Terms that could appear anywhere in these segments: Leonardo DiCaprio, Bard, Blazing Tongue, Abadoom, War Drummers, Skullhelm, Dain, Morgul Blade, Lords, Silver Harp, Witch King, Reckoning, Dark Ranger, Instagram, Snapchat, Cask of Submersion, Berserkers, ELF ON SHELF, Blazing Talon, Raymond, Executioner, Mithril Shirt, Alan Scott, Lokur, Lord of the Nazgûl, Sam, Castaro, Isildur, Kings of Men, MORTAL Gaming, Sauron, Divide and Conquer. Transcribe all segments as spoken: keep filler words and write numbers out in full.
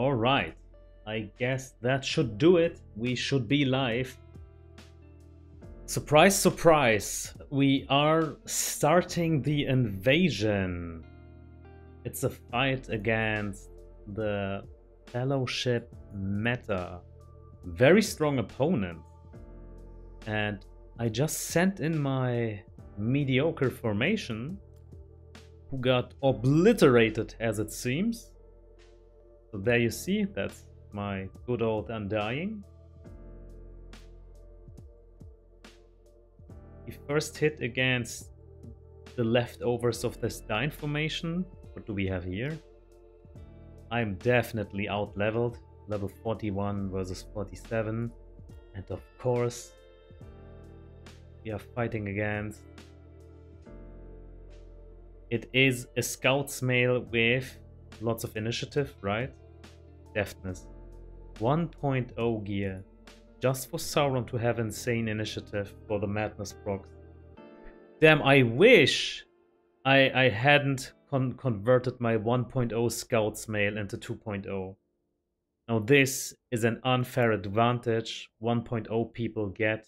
All right, I guess that should do it. We should be live. Surprise, surprise. We are starting the invasion. It's a fight against the Fellowship meta. Very strong opponent. And I just sent in my mediocre formation, who got obliterated as it seems. So there you see, that's my good old Undying. He first hit against the leftovers of this Dain formation. What do we have here? I'm definitely out-leveled. Level forty-one versus forty-seven. And of course, we are fighting against... It is a Scouts Mail with lots of initiative, right? Deftness. one point oh gear. Just for Sauron to have insane initiative for the Madness procs. Damn, I wish I, I hadn't con converted my one point oh Scouts Mail into two point oh. Now this is an unfair advantage one point oh people get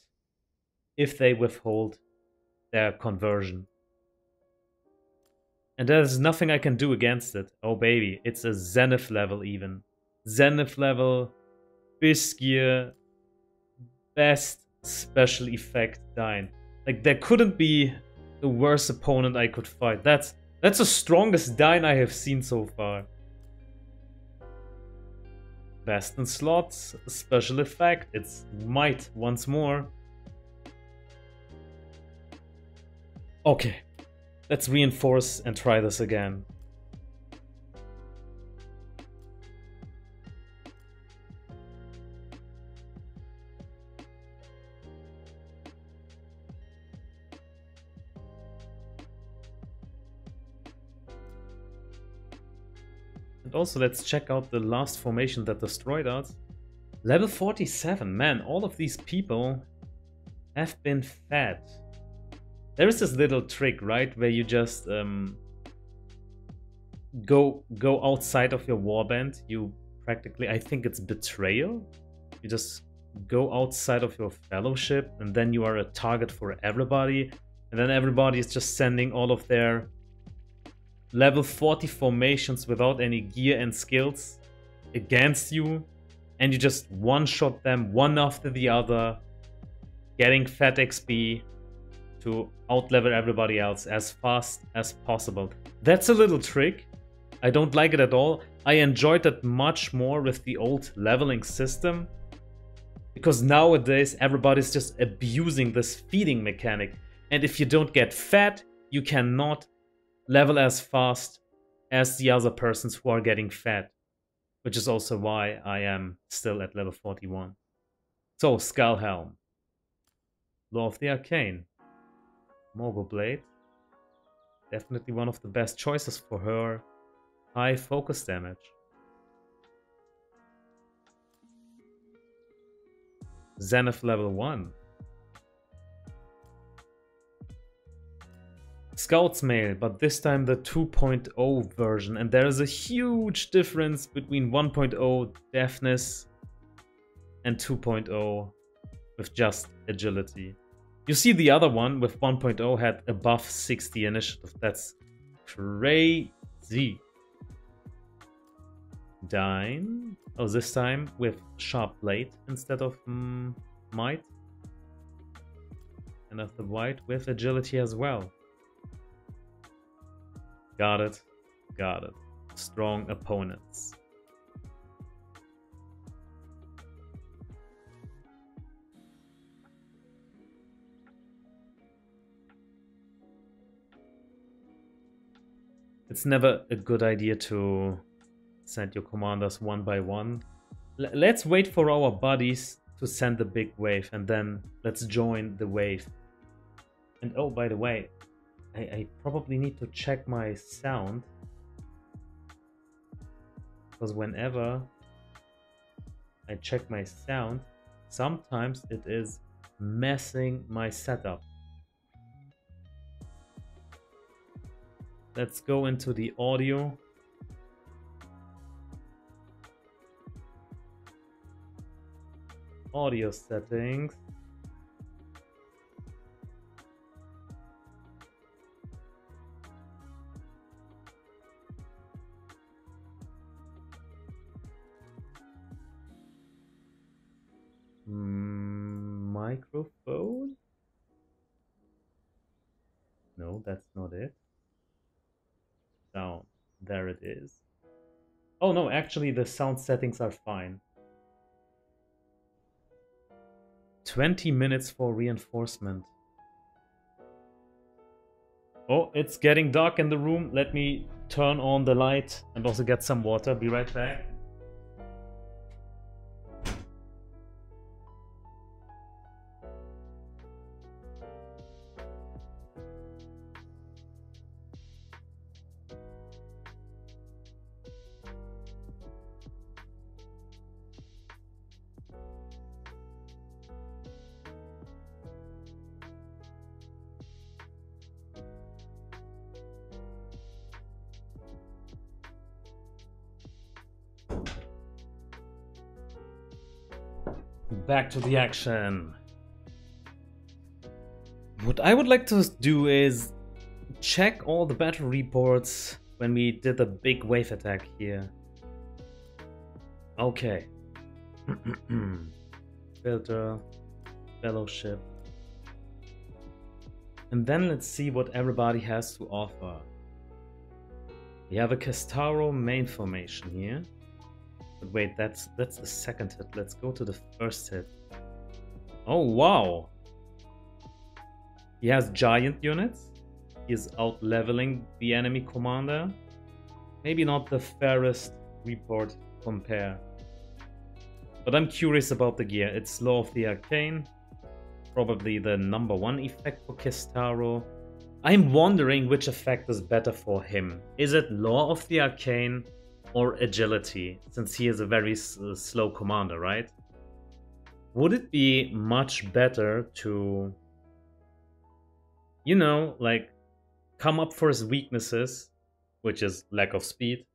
if they withhold their conversion. And there's nothing I can do against it. Oh baby, it's a Zenith level even. Zenith level, Bisgear, best special effect Dain. Like there couldn't be the worst opponent I could fight. That's that's the strongest Dain I have seen so far. Best in slots, special effect. It's might once more. Okay, let's reinforce and try this again. And also let's check out the last formation that destroyed us. Level forty-seven, man, all of these people have been fed. There is this little trick, right, where you just um, go go outside of your warband. You practically, I think it's betrayal. You just go outside of your fellowship, and then you are a target for everybody. And then everybody is just sending all of their level forty formations without any gear and skills against you. And you just one-shot them one after the other, getting fat X P. To outlevel everybody else as fast as possible. That's a little trick. I don't like it at all. I enjoyed it much more with the old leveling system, because nowadays everybody's just abusing this feeding mechanic. And if you don't get fed, you cannot level as fast as the other persons who are getting fed, which is also why I am still at level forty-one. So Skullhelm, Law of the Arcane. Morgul Blade, definitely one of the best choices for her high focus damage. Zenith level one. Scouts Mail, but this time the two point oh version, and there is a huge difference between one point oh deftness and two point oh with just agility. You see the other one with one point oh had above sixty initiative. That's crazy. Dain. Oh, this time with Sharp Blade instead of mm, Might. And of the White with Agility as well. Got it. Got it. Strong opponents. It's never a good idea to send your commanders one by one. L let's wait for our buddies to send the big wave, and then let's join the wave. And oh, by the way, I, I probably need to check my sound, because whenever I check my sound, sometimes it is messing my setup. Let's go into the audio. audio settings. Microphone? No, that's not it. Sound. There it is. Oh no, actually the sound settings are fine. twenty minutes for reinforcement. Oh, it's getting dark in the room. Let me turn on the light and also get some water. Be right back. Back to the action. What I would like to do is check all the battle reports when we did the big wave attack here. Okay. Filter, fellowship. And then let's see what everybody has to offer. We have a Castaro main formation here. But wait, that's that's the second hit. Let's go to the first hit. Oh wow! He has giant units. He is out leveling the enemy commander. Maybe not the fairest report compare. But I'm curious about the gear. It's Law of the Arcane. Probably the number one effect for Castaro. I'm wondering which effect is better for him. Is it Law of the Arcane? Or agility, since he is a very uh, slow commander, right? Would it be much better to, you know, like, come up for his weaknesses, which is lack of speed,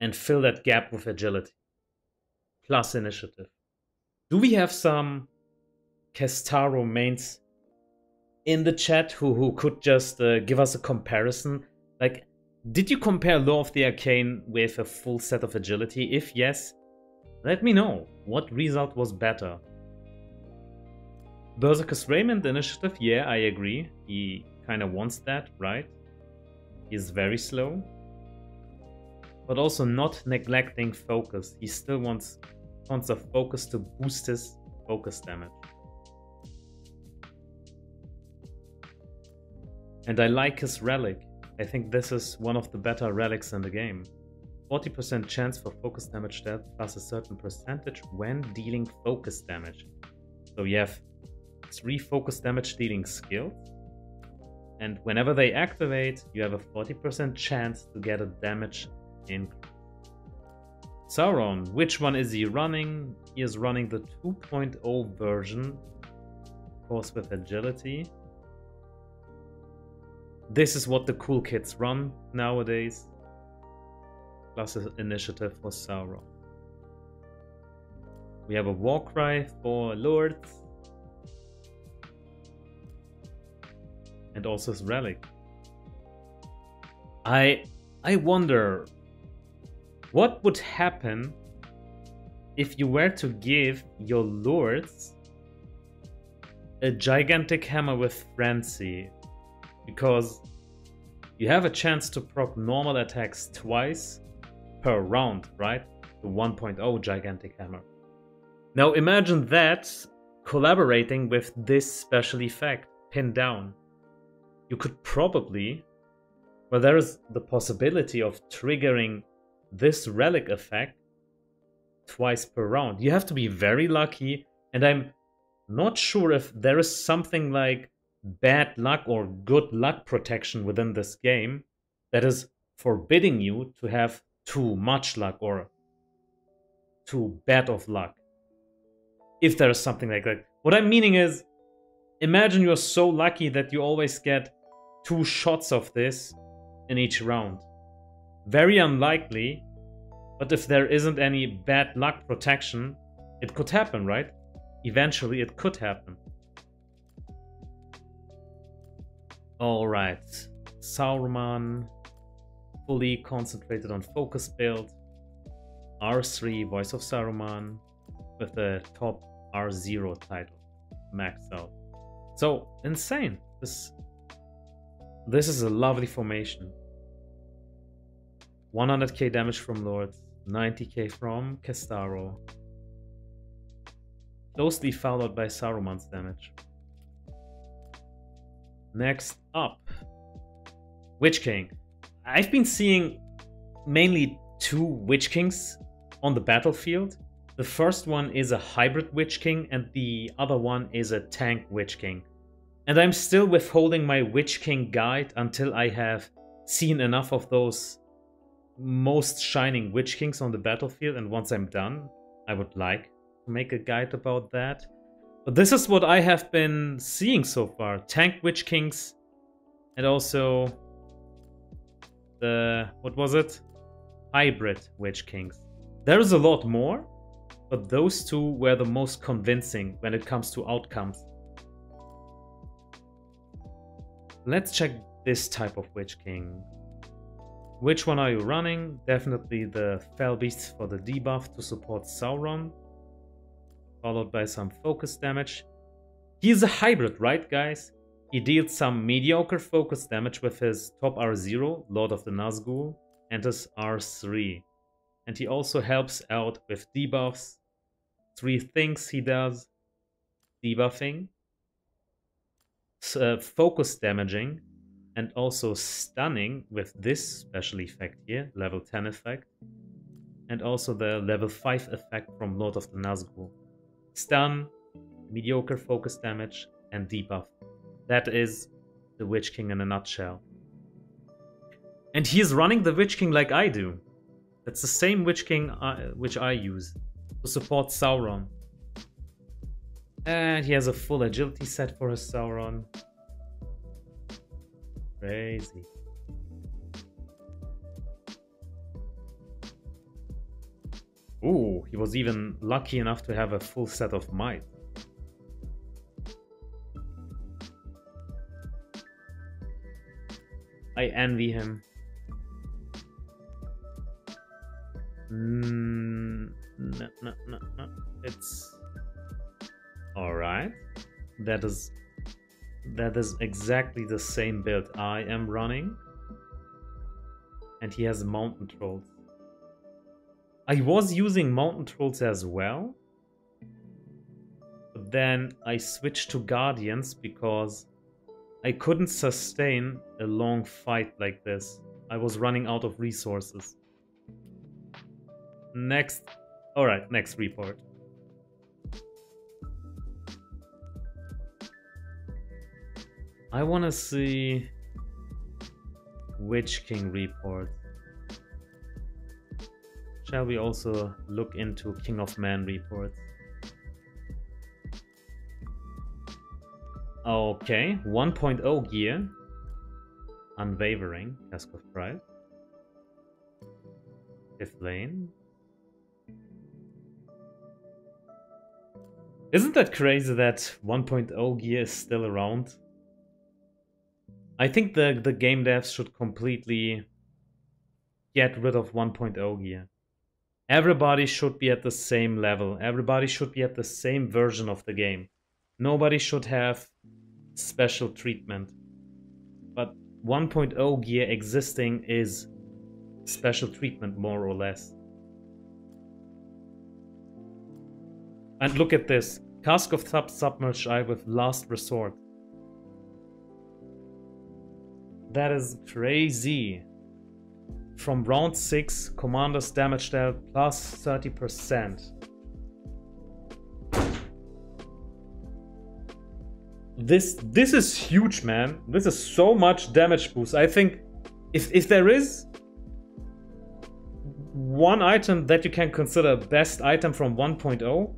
and fill that gap with agility, plus initiative? Do we have some Castaro mains in the chat who, who could just uh, give us a comparison? Like, did you compare Law of the Arcane with a full set of agility? If yes, let me know what result was better. Berserker's Raymond initiative, yeah, I agree. He kind of wants that, right? He's very slow. But also not neglecting focus. He still wants tons of focus to boost his focus damage. And I like his relic. I think this is one of the better relics in the game. forty percent chance for focus damage death plus a certain percentage when dealing focus damage. So you have three focus damage dealing skills. And whenever they activate, you have a forty percent chance to get a damage increase. Sauron, which one is he running? He is running the two point oh version. Of course with agility. This is what the cool kids run nowadays. Plus an initiative for Sauron. We have a Warcry for Lords. And also his relic. I I wonder what would happen if you were to give your Lords a gigantic hammer with frenzy. Because you have a chance to proc normal attacks twice per round, right? The one point oh gigantic hammer. Now imagine that collaborating with this special effect, pinned down. You could probably, well, there is the possibility of triggering this relic effect twice per round. You have to be very lucky, and I'm not sure if there is something like bad luck or good luck protection within this game that is forbidding you to have too much luck or too bad of luck. If there is something like that. What I'm meaning is, imagine you're so lucky that you always get two shots of this in each round. Very unlikely, but if there isn't any bad luck protection, it could happen, right? eventually it could happen. All right, Sauron fully concentrated on focus build. R three, Voice of Saruman, with the top R zero title maxed out. So insane. This this is a lovely formation. one hundred K damage from Lords, ninety K from Castaro. Closely followed by Saruman's damage. Next up, Witch King. I've been seeing mainly two Witch Kings on the battlefield. The first one is a hybrid Witch King and the other one is a tank Witch King. And I'm still withholding my Witch King guide until I have seen enough of those most shining Witch Kings on the battlefield, and once I'm done, I would like to make a guide about that. But this is what I have been seeing so far. Tank Witch Kings and also the, what was it? Hybrid Witch Kings. There is a lot more, but those two were the most convincing when it comes to outcomes. Let's check this type of Witch King. Which one are you running? Definitely the Fell Beasts for the debuff to support Sauron, followed by some focus damage. He's a hybrid, right guys? He deals some mediocre focus damage with his top R zero, Lord of the Nazgûl, and his R three. And he also helps out with debuffs. Three things he does. Debuffing, uh, focus damaging, and also stunning with this special effect here, level ten effect. And also the level five effect from Lord of the Nazgûl. Stun, mediocre focus damage, and debuff. That is the Witch King in a nutshell. And he is running the Witch King like I do. That's the same Witch King I, which I use to support Sauron. And he has a full agility set for his Sauron. Crazy. Ooh, he was even lucky enough to have a full set of might. I envy him. Mm, no, no, no, no. It's all right. That is that is exactly the same build I am running, and he has mountain trolls. I was using mountain trolls as well, but then I switched to guardians because I couldn't sustain a long fight like this. I was running out of resources. Next, all right, next report. I want to see Witch King report. Shall we also look into King of Man reports? Okay, one point oh gear. Unwavering, Cask of Pride. Fifth lane. Isn't that crazy that one point oh gear is still around? I think the, the game devs should completely get rid of one point oh gear. Everybody should be at the same level. Everybody should be at the same version of the game. Nobody should have special treatment. But one point oh gear existing is special treatment, more or less. And look at this. Cask of Submersion with Last Resort. That is crazy. From round six, Commander's damage dealt plus thirty percent. This this is huge, man. This is so much damage boost. I think if, if there is one item that you can consider best item from one point oh,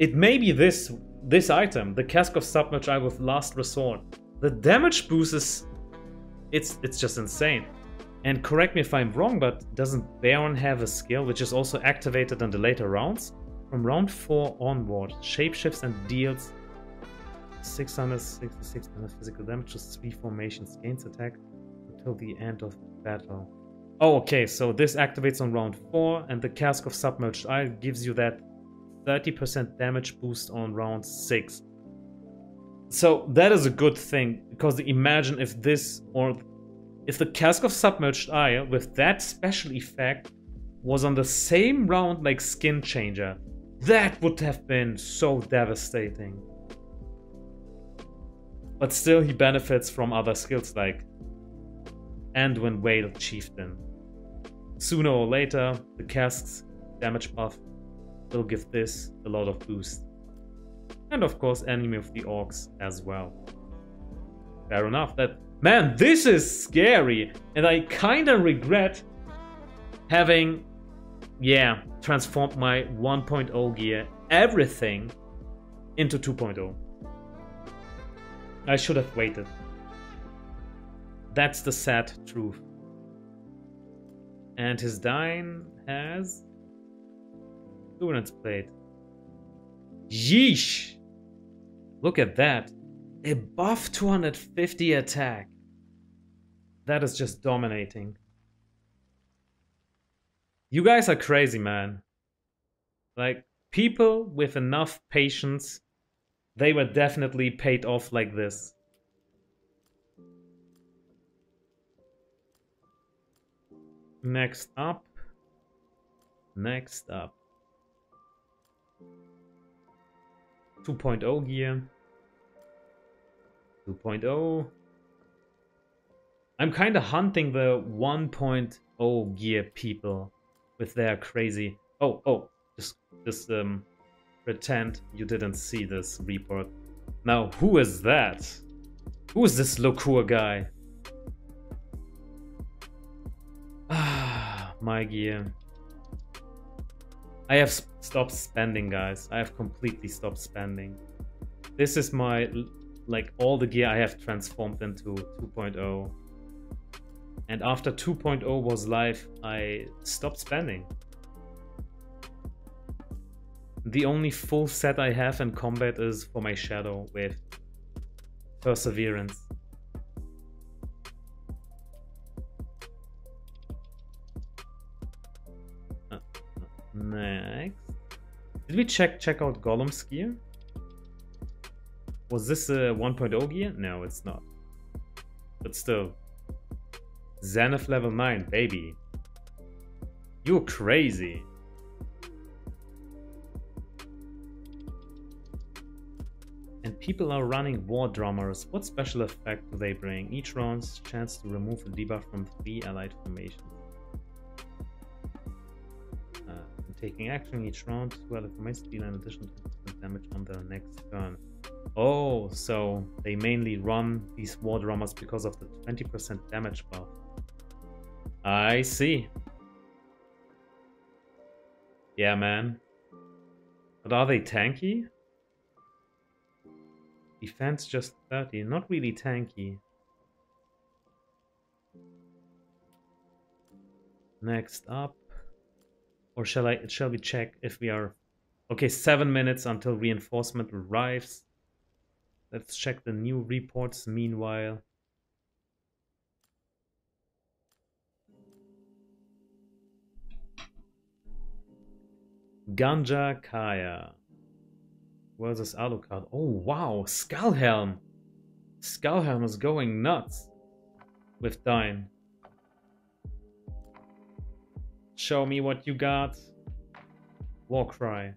it may be this this item, the Cask of Submersion with Last Resort. The damage boost is it's it's just insane. And correct me if I'm wrong, but doesn't Beorn have a skill which is also activated in the later rounds From round four onward, shapeshifts and deals six hundred sixty-six physical damage to three formations, gains attack until the end of battle. Oh, okay, so this activates on round four, and the Cask of Submersion I gives you that thirty percent damage boost on round six. So that is a good thing, because imagine if this, or if the Cask of Submerged Ire with that special effect was on the same round like Skin Changer. That would have been so devastating. But still he benefits from other skills like Anduin Whale Chieftain. Sooner or later the Cask's damage buff will give this a lot of boost. And of course Enemy of the Orcs as well. Fair enough. That, man, this is scary, and I kinda regret having, yeah, transformed my one point oh gear, everything, into two point oh. I should have waited. That's the sad truth. And his Dain has Endurance Plate. Yeesh! Look at that. Above two hundred fifty attack. That is just dominating. You guys are crazy, man. Like, people with enough patience, they were definitely paid off like this. Next up. Next up. two point oh gear. two point oh. I'm kind of hunting the one point oh gear people with their crazy... Oh, oh, just, just um, pretend you didn't see this report. Now, who is that? Who is this Lokur guy? Ah, my gear. I have sp stopped spending, guys. I have completely stopped spending. This is my... like all the gear I have transformed into two point oh. And after two point oh was live, I stopped spending. The only full set I have in combat is for my Shadow with Perseverance. Uh, next. Did we check check out Gollum's gear? Was this a one point oh gear? No, it's not. But still. Xanath level nine, baby. You're crazy. And people are running War Drummers. What special effect do they bring? Each round's chance to remove a debuff from three allied formations. Uh, taking action each round, two allied formations deal an additional ten percent damage on their next turn. Oh, so they mainly run these War Drummers because of the twenty percent damage buff. I see. Yeah, man. But are they tanky? Defense just thirty, not really tanky. Next up. Or shall I, shall we check if we are... Okay, seven minutes until reinforcement arrives. Let's check the new reports meanwhile. Ganja Kaya versus Alucard. Oh wow, Skullhelm! Skullhelm is going nuts with Dain. Show me what you got. Warcry.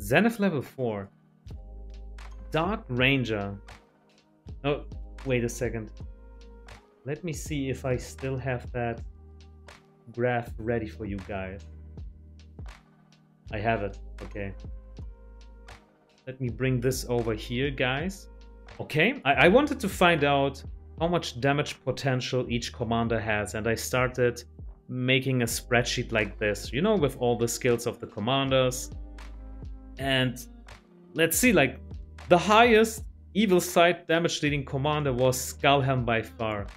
Xanath level four. Dark Ranger. Oh, wait a second. Let me see if I still have that graph ready for you guys. I have it. Okay. Let me bring this over here, guys. Okay. I, I wanted to find out how much damage potential each commander has, and I started making a spreadsheet like this, you know, with all the skills of the commanders. And let's see, like, the highest evil side damage leading commander was Skullhelm by far.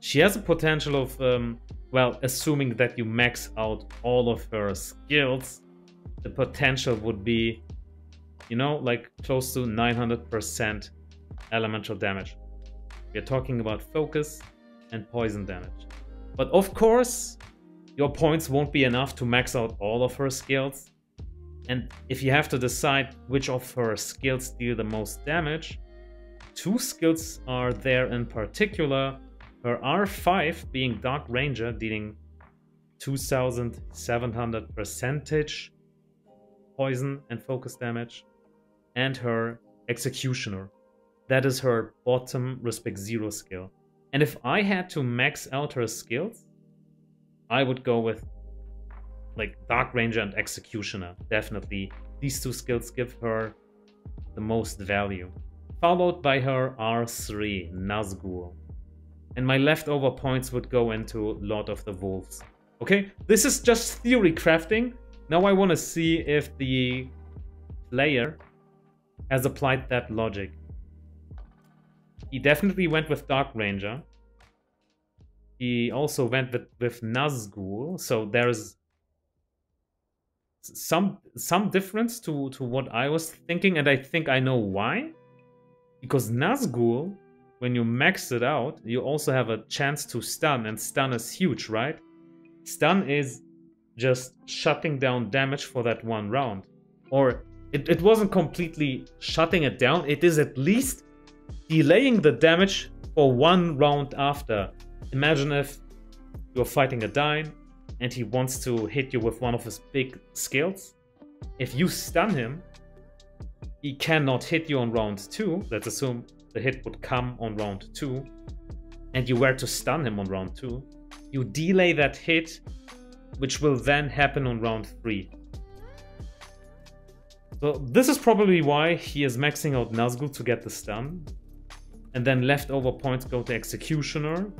She has a potential of um, well, assuming that you max out all of her skills, the potential would be, you know, like close to nine hundred percent elemental damage. We are talking about focus and poison damage. But of course, your points won't be enough to max out all of her skills. And if you have to decide which of her skills deal the most damage, two skills are there in particular. Her R five being Dark Ranger, dealing two thousand seven hundred percent poison and focus damage, and her Executioner. That is her bottom respect zero skill. And if I had to max out her skills, I would go with like Dark Ranger and Executioner. Definitely these two skills give her the most value, followed by her R three Nazgûl, and my leftover points would go into Lord of the Wolves. Okay, this is just theory crafting. Now I want to see if the player has applied that logic. He definitely went with Dark Ranger. He also went with, with Nazgûl, so there's some some difference to, to what I was thinking, and I think I know why. Because Nazgûl, when you max it out, you also have a chance to stun, and stun is huge, right? Stun is just shutting down damage for that one round. Or it, it wasn't completely shutting it down, it is at least delaying the damage for one round after. Imagine if you're fighting a Dain and he wants to hit you with one of his big skills. If you stun him, he cannot hit you on round two. Let's assume the hit would come on round two and you were to stun him on round two. You delay that hit, which will then happen on round three. So this is probably why he is maxing out Nazgûl to get the stun. And then leftover points go to Executioner.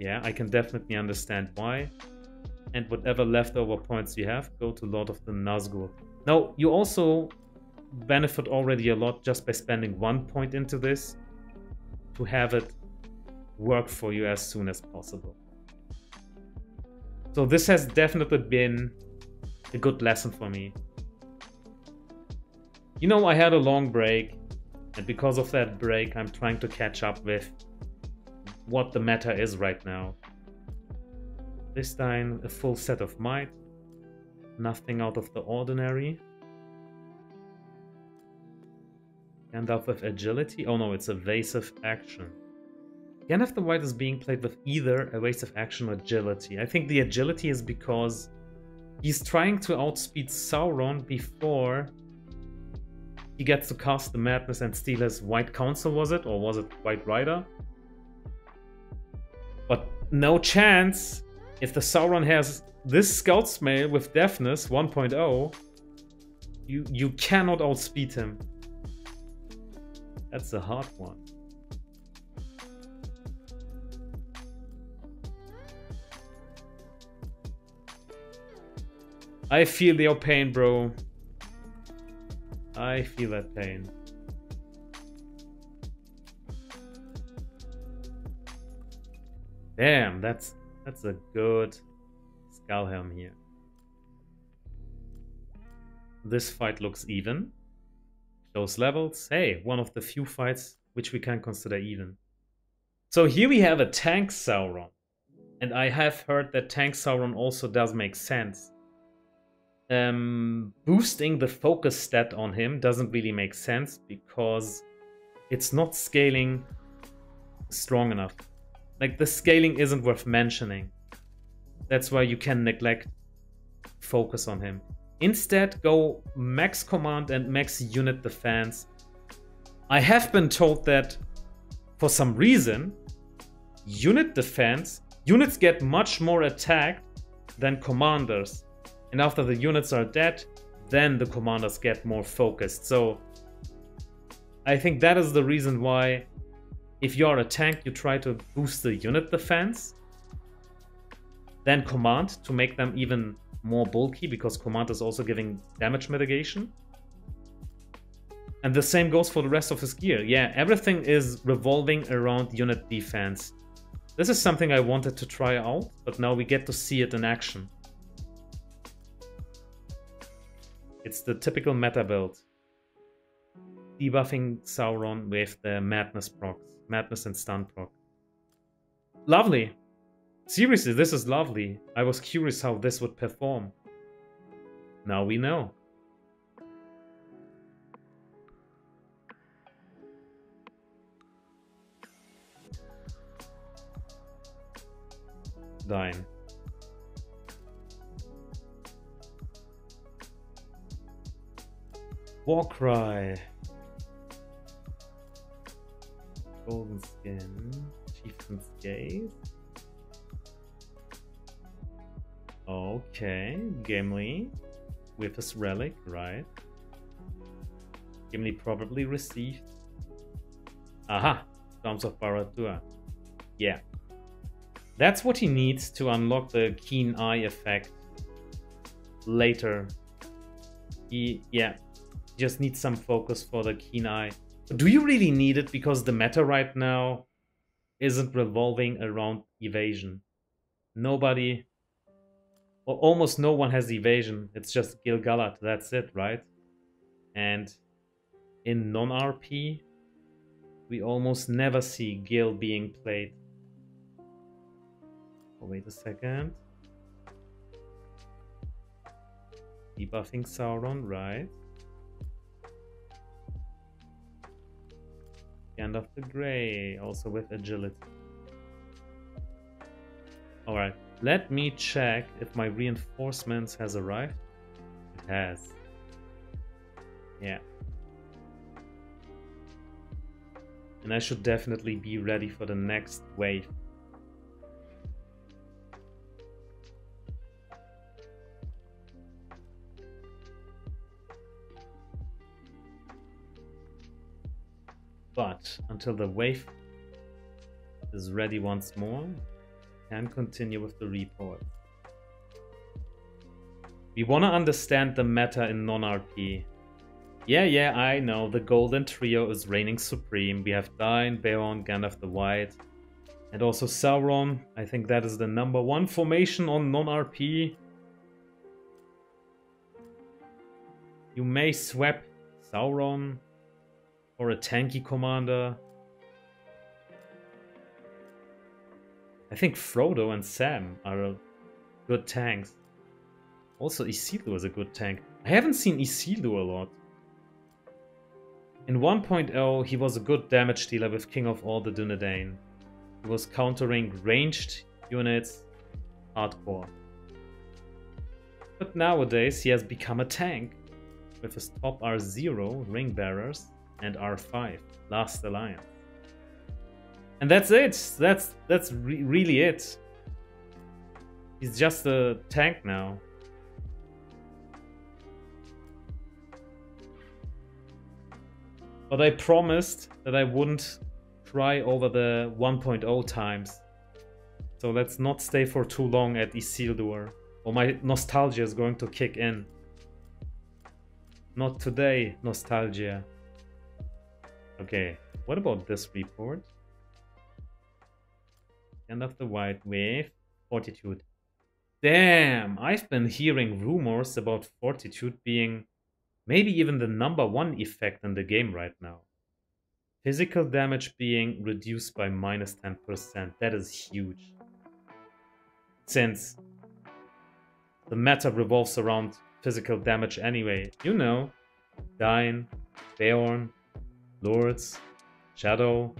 Yeah, I can definitely understand why. And whatever leftover points you have go to Lord of the Nazgûl. Now, you also benefit already a lot just by spending one point into this to have it work for you as soon as possible. So this has definitely been a good lesson for me. You know, I had a long break, and because of that break, I'm trying to catch up with what the meta is right now. This time, a full set of might. Nothing out of the ordinary. Gandalf with agility. Oh no, it's evasive action. Gandalf the White is being played with either evasive action or agility. I think the agility is because he's trying to outspeed Sauron before he gets to cast the madness and steal his White Council, was it? Or was it White Rider? But no chance. If the Sauron has this Scouts Mail with Deafness one point oh, you, you cannot outspeed him. That's a hard one. I feel your pain, bro. I feel that pain. Damn, that's that's a good Skullhelm here. This fight looks even. Those levels. Hey, one of the few fights which we can consider even. So here we have a tank Sauron. And I have heard that tank Sauron also does make sense. Um, boosting the focus stat on him doesn't really make sense because it's not scaling strong enough. Like, the scaling isn't worth mentioning. That's why you can neglect focus on him. Instead, go max command and max unit defense. I have been told that for some reason, unit defense, units get much more attacked than commanders. And after the units are dead, then the commanders get more focused. So I think that is the reason why if you're a tank, you try to boost the unit defense, then command to make them even more bulky, because command is also giving damage mitigation. And the same goes for the rest of his gear. Yeah, everything is revolving around unit defense. This is something I wanted to try out, but now we get to see it in action. It's the typical meta build. Debuffing Sauron with the Madness procs. Madness and Stun proc. Lovely. Seriously, this is lovely. I was curious how this would perform. Now we know. Dain. Warcry. Golden Skin. Chieftain's Gaze. Okay, Gimli with his relic, right? Gimli probably received. Aha! Storms of Barad-dûr. Yeah. That's what he needs to unlock the Keen Eye effect later. He, yeah, just needs some focus for the Keen Eye. Do you really need it? Because the meta right now isn't revolving around evasion. Nobody, or almost no one, has evasion. It's just Gil-galad, that's it, right? And in non-R P, we almost never see Gil being played. Wait a second. Debuffing Sauron, right? Gandalf the Grey, also with agility. Alright, let me check if my reinforcements has arrived. It has. Yeah. And I should definitely be ready for the next wave. But until the wave is ready once more, and continue with the report. We want to understand the meta in non-R P. Yeah, yeah, I know. The Golden Trio is reigning supreme. We have Dain, Beorn, Gandalf the White, and also Sauron. I think that is the number one formation on non-R P. You may swap Sauron or a tanky commander. I think Frodo and Sam are good tanks. Also Isildur is a good tank. I haven't seen Isildur a lot. In one point oh he was a good damage dealer with King of All the Dunedain. He was countering ranged units hardcore. But nowadays he has become a tank. With his top R zero, Ring Bearers, and R five, Last Alliance. And that's it. That's that's re really it. He's just a tank now. But I promised that I wouldn't cry over the one point oh times. So let's not stay for too long at Isildur, or my nostalgia is going to kick in. Not today, nostalgia. Okay, what about this report? End of the White with Fortitude. Damn, I've been hearing rumors about Fortitude being maybe even the number one effect in the game right now. Physical damage being reduced by minus ten percent. That is huge. Since the meta revolves around physical damage anyway. You know, Dain, Beorn, Lords, Shadow,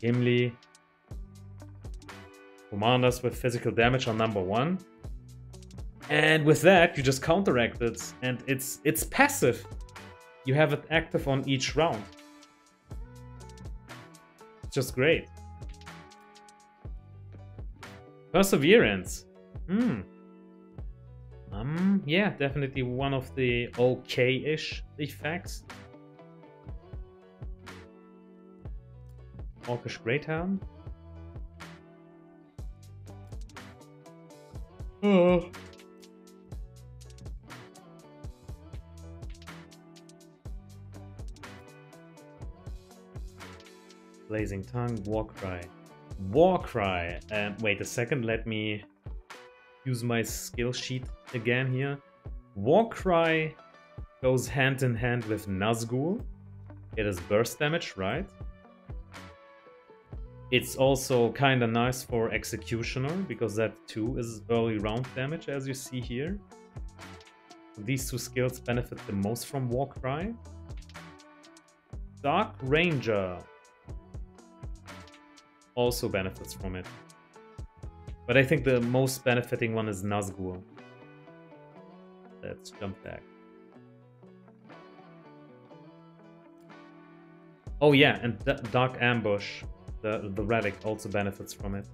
Gimli. Commanders with physical damage are number one. And with that, you just counteract it. And it's it's passive. You have it active on each round. It's just great. Perseverance. Hmm. Um, yeah, definitely one of the okay-ish effects. Orcish Greyhound. Oh. Blazing Tongue, Warcry. Warcry. Um, wait a second, let me use my skill sheet again here. Warcry goes hand in hand with Nazgûl. It is burst damage, right? It's also kind of nice for Executioner, because that too is early round damage, as you see here. These two skills benefit the most from Warcry. Dark Ranger also benefits from it. But I think the most benefiting one is Nazgûl. Let's jump back. Oh yeah, and D Dark Ambush, the, the relic, also benefits from it.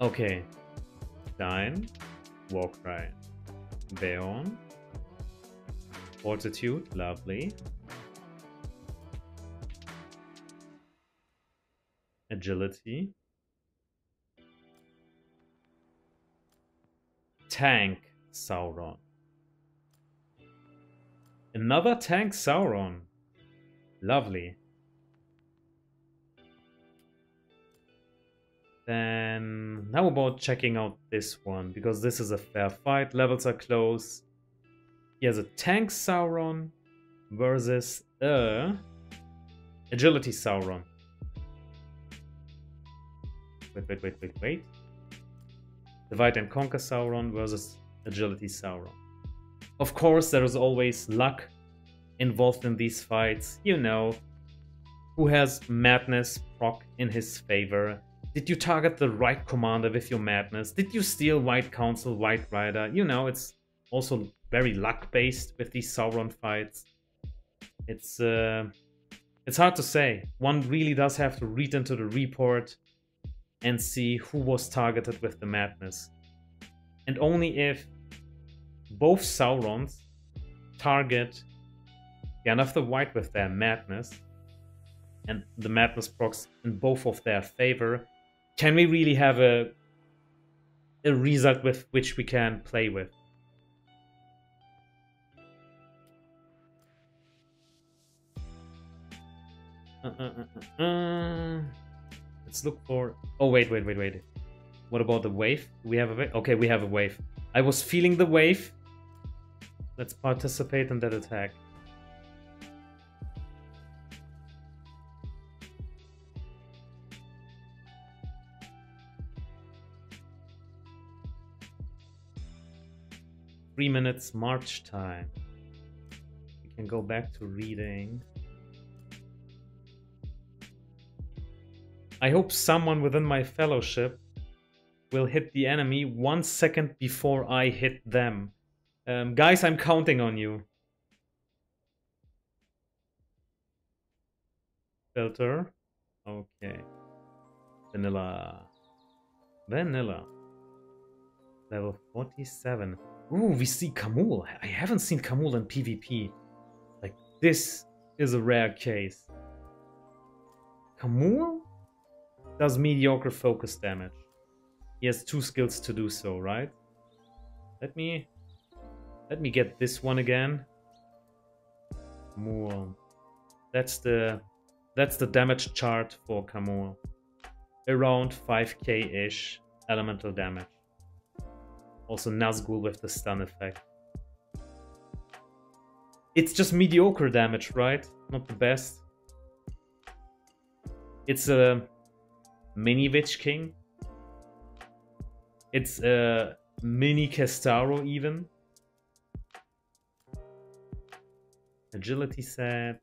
Okay. Dain, Warcry, Beorn, Fortitude, lovely. Agility. Tank Sauron. Another Tank Sauron. Lovely. Then how about checking out this one, because this is a fair fight. Levels are close. He has a Tank Sauron versus a Agility Sauron. Wait, wait, wait, wait, wait. Divide and Conquer Sauron versus Agility Sauron. Of course, there is always luck involved in these fights. You know, who has Madness proc in his favor? Did you target the right commander with your madness? Did you steal White Council, White Rider? You know, it's also very luck-based with these Sauron fights. It's uh, it's hard to say. One really does have to read into the report and see who was targeted with the madness. And only if both Saurons target Gandalf the White with their madness, and the madness procs in both of their favor, can we really have a, a result with which we can play with? Uh, uh, uh, uh. Let's look for... Oh, wait, wait, wait, wait. What about the wave? We have a wave? Okay, we have a wave. I was feeling the wave. Let's participate in that attack. Three minutes march time. We can go back to reading. I hope someone within my fellowship will hit the enemy one second before I hit them. Um, guys, I'm counting on you. Filter. Okay. Vanilla. Vanilla. Level forty-seven. Ooh, we see Khamûl. I haven't seen Khamûl in PvP. Like, this is a rare case. Khamûl does mediocre focus damage. He has two skills to do so, right? Let me... Let me get this one again. Khamûl. That's the... That's the damage chart for Khamûl. Around five K-ish elemental damage. Also Nazgûl with the stun effect. It's just mediocre damage, right? Not the best. It's a mini Witch King. It's a mini Castaro even. Agility set.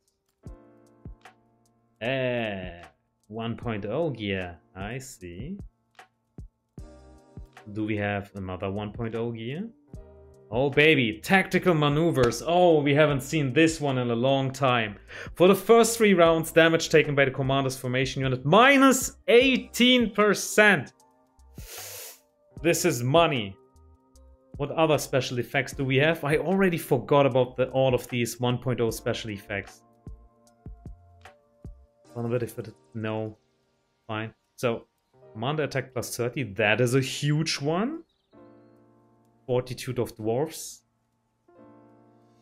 Eh, one point oh gear. I see. Do we have another one point oh gear? Oh baby, Tactical Maneuvers. Oh, we haven't seen this one in a long time. For the first three rounds, damage taken by the commander's formation unit, minus eighteen percent. This is money. What other special effects do we have? I already forgot about the, all of these one point oh special effects. No, fine. So, commander attack plus thirty, that is a huge one. Fortitude of Dwarves.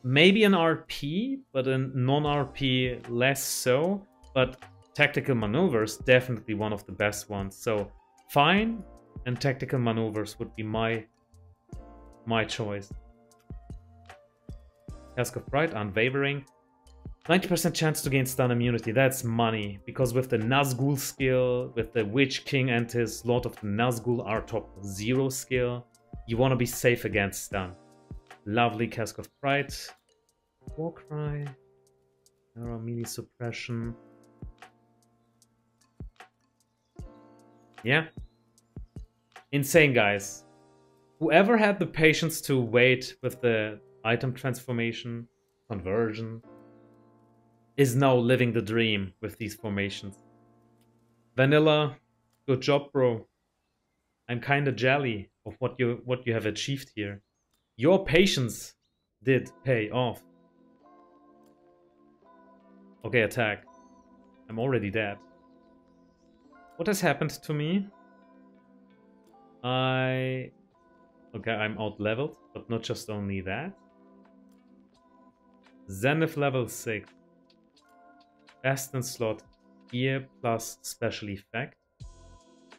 maybe an R P, but a non-R P less so. But Tactical Maneuvers, definitely one of the best ones. So Fine and Tactical Maneuvers would be my my choice. Cask of Pride, Unwavering. ninety percent chance to gain stun immunity. That's money, because with the Nazgûl skill, with the Witch King and his Lord of the Nazgûl are top zero skill, you want to be safe against stun. Lovely Cask of Pride. Warcry. Narrow melee suppression. Yeah. Insane, guys. Whoever had the patience to wait with the item transformation, conversion, is now living the dream with these formations. Vanilla, good job, bro. I'm kinda jelly of what you what you have achieved here. Your patience did pay off. Okay, attack. I'm already dead. What has happened to me? I... Okay, I'm out-leveled, but not just only that. Zenith level six. Bastion slot here plus special effect.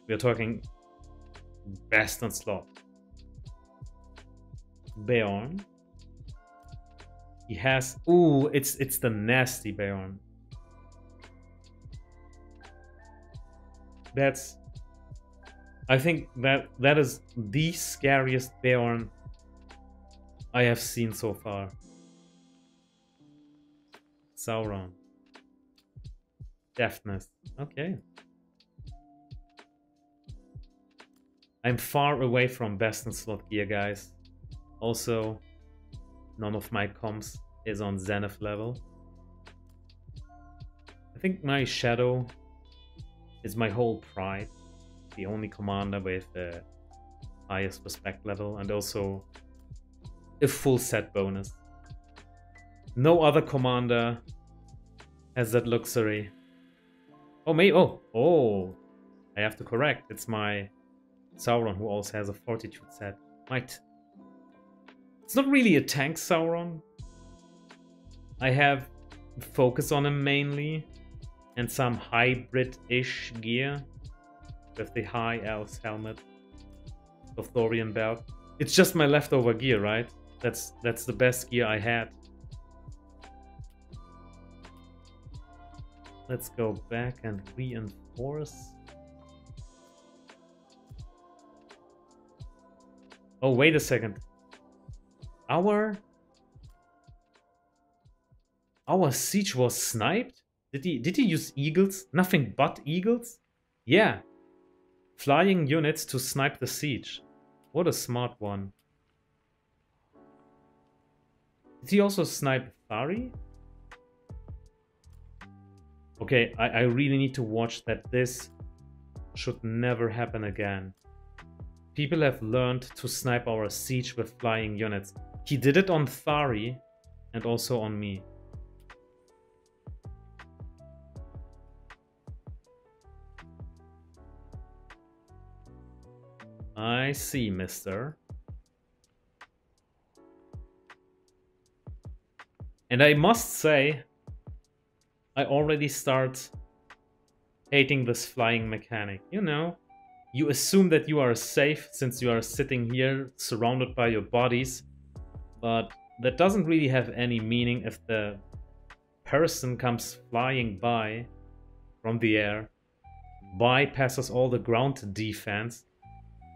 We're talking Bastion slot. Beorn. He has... Ooh, it's, it's the nasty Beorn. That's... I think that that is the scariest Beorn I have seen so far. Sauron. Deafness. Okay. I'm far away from Bastion slot gear, guys. Also, none of my comms is on Zenith level. I think my Shadow is my whole pride. The only commander with the highest respect level and also a full set bonus. No other commander has that luxury. Oh, me! Oh, oh! I have to correct. It's my Sauron who also has a Fortitude set. Might. It's not really a tank Sauron. I have focus on him mainly and some hybrid-ish gear. With the high elves helmet of Thorian belt. It's just my leftover gear, right? That's that's the best gear I had. Let's go back and reinforce. Oh, wait a second. Our Our siege was sniped? Did he did he use eagles? Nothing but eagles? Yeah. Flying units to snipe the siege. What a smart one. Did he also snipe Thari? Okay, I, I really need to watch that. This should never happen again. People have learned to snipe our siege with flying units. He did it on Thari and also on me. I see, mister. And I must say, I already start hating this flying mechanic. You know, you assume that you are safe since you are sitting here surrounded by your bodies, but that doesn't really have any meaning if the person comes flying by from the air, bypasses all the ground defense,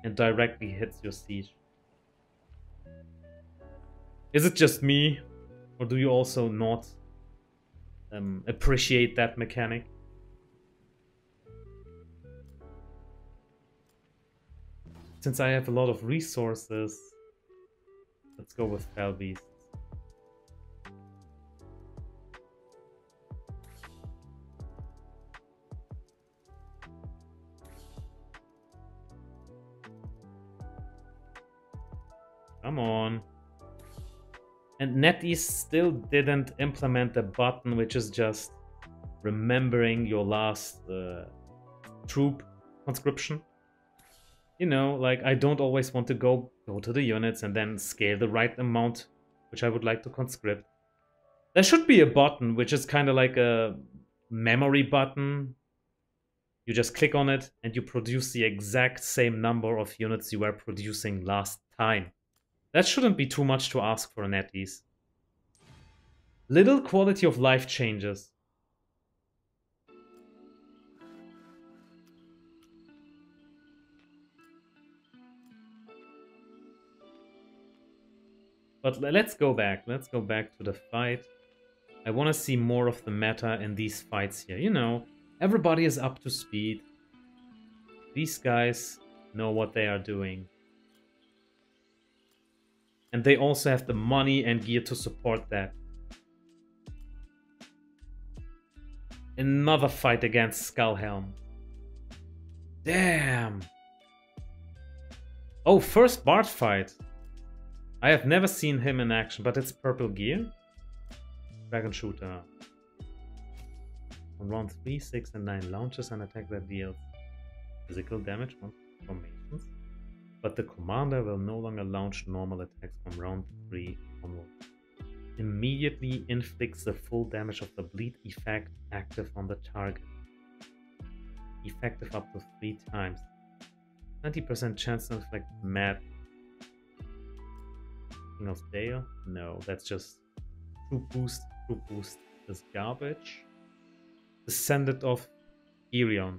and directly hits your siege. Is it just me, or do you also not um, appreciate that mechanic? Since I have a lot of resources, let's go with Fell Beasts. Come on. And NetEase still didn't implement the button, which is just remembering your last uh, troop conscription. You know, like I don't always want to go, go to the units and then scale the right amount which I would like to conscript. There should be a button, which is kind of like a memory button. You just click on it and you produce the exact same number of units you were producing last time. That shouldn't be too much to ask for a NetEase. Little quality of life changes. But let's go back. Let's go back to the fight. I want to see more of the meta in these fights here. You know, everybody is up to speed. These guys know what they are doing. And they also have the money and gear to support that. Another fight against Skullhelm. Damn. Oh, first Bard fight. I have never seen him in action, but it's purple gear. Dragon Shooter. On round three, six, and nine, launches an attack that deals physical damage from formations. But the commander will no longer launch normal attacks from round three onward. Immediately inflicts the full damage of the bleed effect active on the target. Effective up to three times. twenty percent chance to inflict mad. King of Dale? No, that's just troop boost. Troop boost is garbage. Descendant of Irion.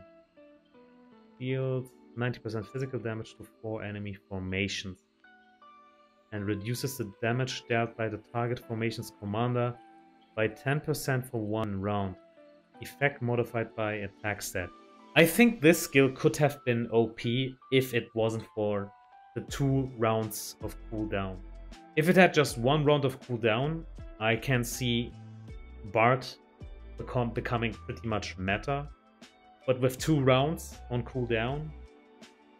Deals ninety percent physical damage to four enemy formations. And reduces the damage dealt by the target formation's commander by ten percent for one round. Effect modified by attack stat. I think this skill could have been O P if it wasn't for the two rounds of cooldown. If it had just one round of cooldown, I can see Bard become, becoming pretty much meta. But with two rounds on cooldown,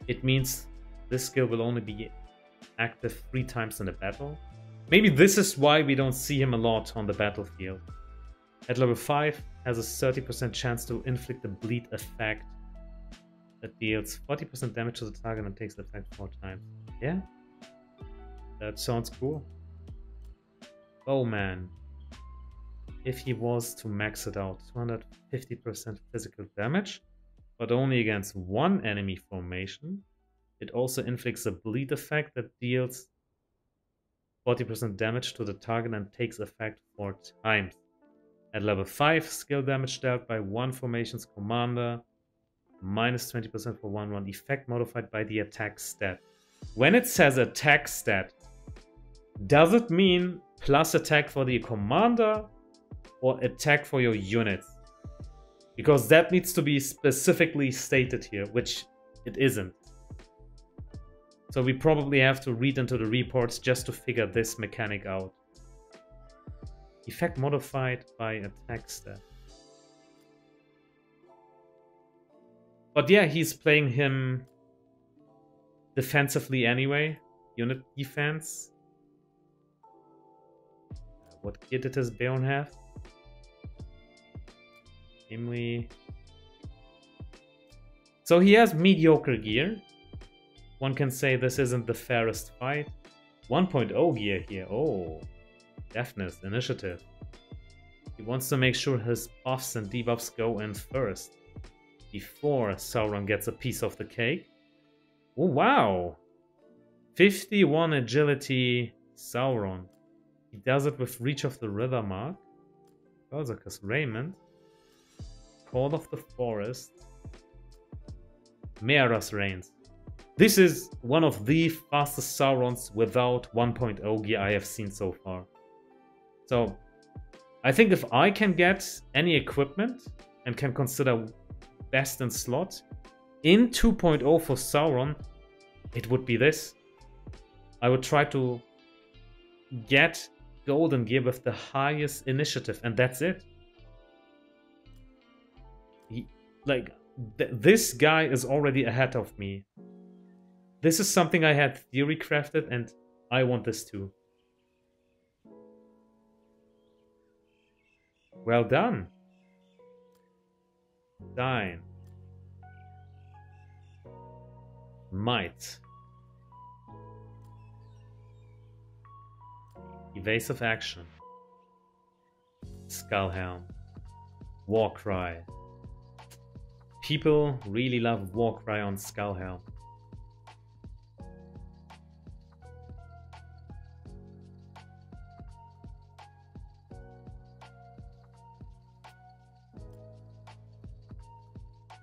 it means this skill will only be active three times in a battle. Maybe this is why we don't see him a lot on the battlefield. At level five, has a thirty percent chance to inflict a bleed effect that deals forty percent damage to the target and takes the effect four times. Yeah, that sounds cool. Oh man, if he was to max it out, two hundred fifty percent physical damage, but only against one enemy formation. It also inflicts a bleed effect that deals forty percent damage to the target and takes effect four times. At level five, skill damage dealt by one formation's commander, minus twenty percent for one round, effect modified by the attack stat. When it says attack stat, does it mean plus attack for the commander or attack for your units? Because that needs to be specifically stated here, which it isn't. So we probably have to read into the reports just to figure this mechanic out. Effect modified by attack stat. But yeah, he's playing him defensively anyway. Unit defense. What gear does Beorn have? Gimli. So he has mediocre gear. One can say this isn't the fairest fight. one point oh gear here. Oh. Deftness, initiative. He wants to make sure his buffs and debuffs go in first, before Sauron gets a piece of the cake. Oh wow! fifty-one agility Sauron. He does it with Reach of the River Mark. Berserker's Raymond. Call of the Forest. Meara's Reigns. This is one of the fastest Saurons without one point oh gear I have seen so far. So, I think if I can get any equipment and can consider best in slot in two point oh for Sauron, it would be this. I would try to get golden gear with the highest initiative, and that's it. He, like, th this guy is already ahead of me. This is something I had theory crafted, and I want this too. Well done. Dain. Might. Evasive Action, Skullhelm, Warcry. People really love Warcry on Skullhelm.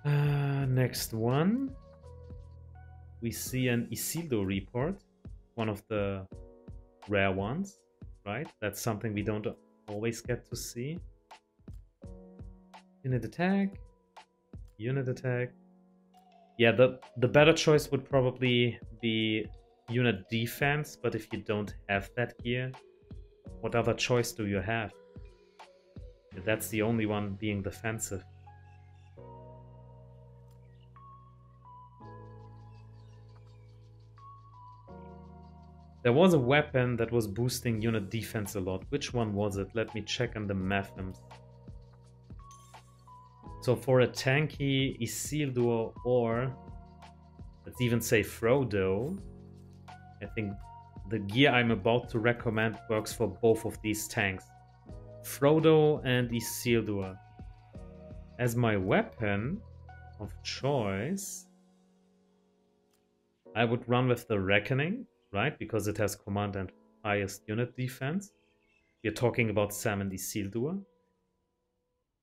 Uh, next one, we see an Isildur report, one of the rare ones, right? That's something we don't always get to see. Unit attack, unit attack. Yeah, the, the better choice would probably be unit defense, but if you don't have that gear, what other choice do you have? That's the only one being defensive. There was a weapon that was boosting unit defense a lot. Which one was it? Let me check on the mathem. So for a tanky Isildur, or let's even say Frodo, I think the gear I'm about to recommend works for both of these tanks. Frodo and Isildur. As my weapon of choice, I would run with the Reckoning, right? Because it has command and highest unit defense. We're talking about Sam and Isildur.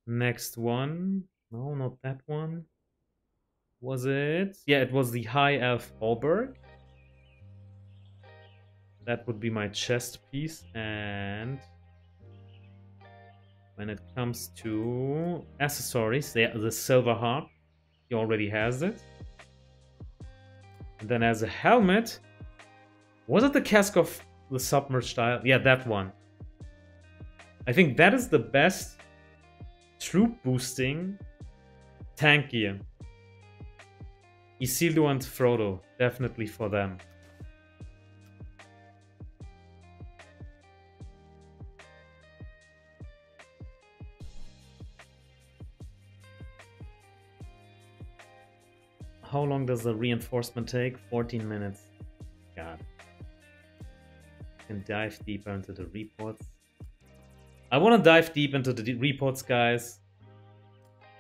Next one. No, not that one. Was it? Yeah, it was the High Elf Auberg. That would be my chest piece. And when it comes to accessories, the, the Silver Harp, he already has it. And then as a helmet, was it the Cask of the Submersion style? Yeah, that one. I think that is the best troop boosting tank gear. Isildur and Frodo, definitely for them. How long does the reinforcement take? fourteen minutes. God. And dive deeper into the reports. I want to dive deep into the reports, guys.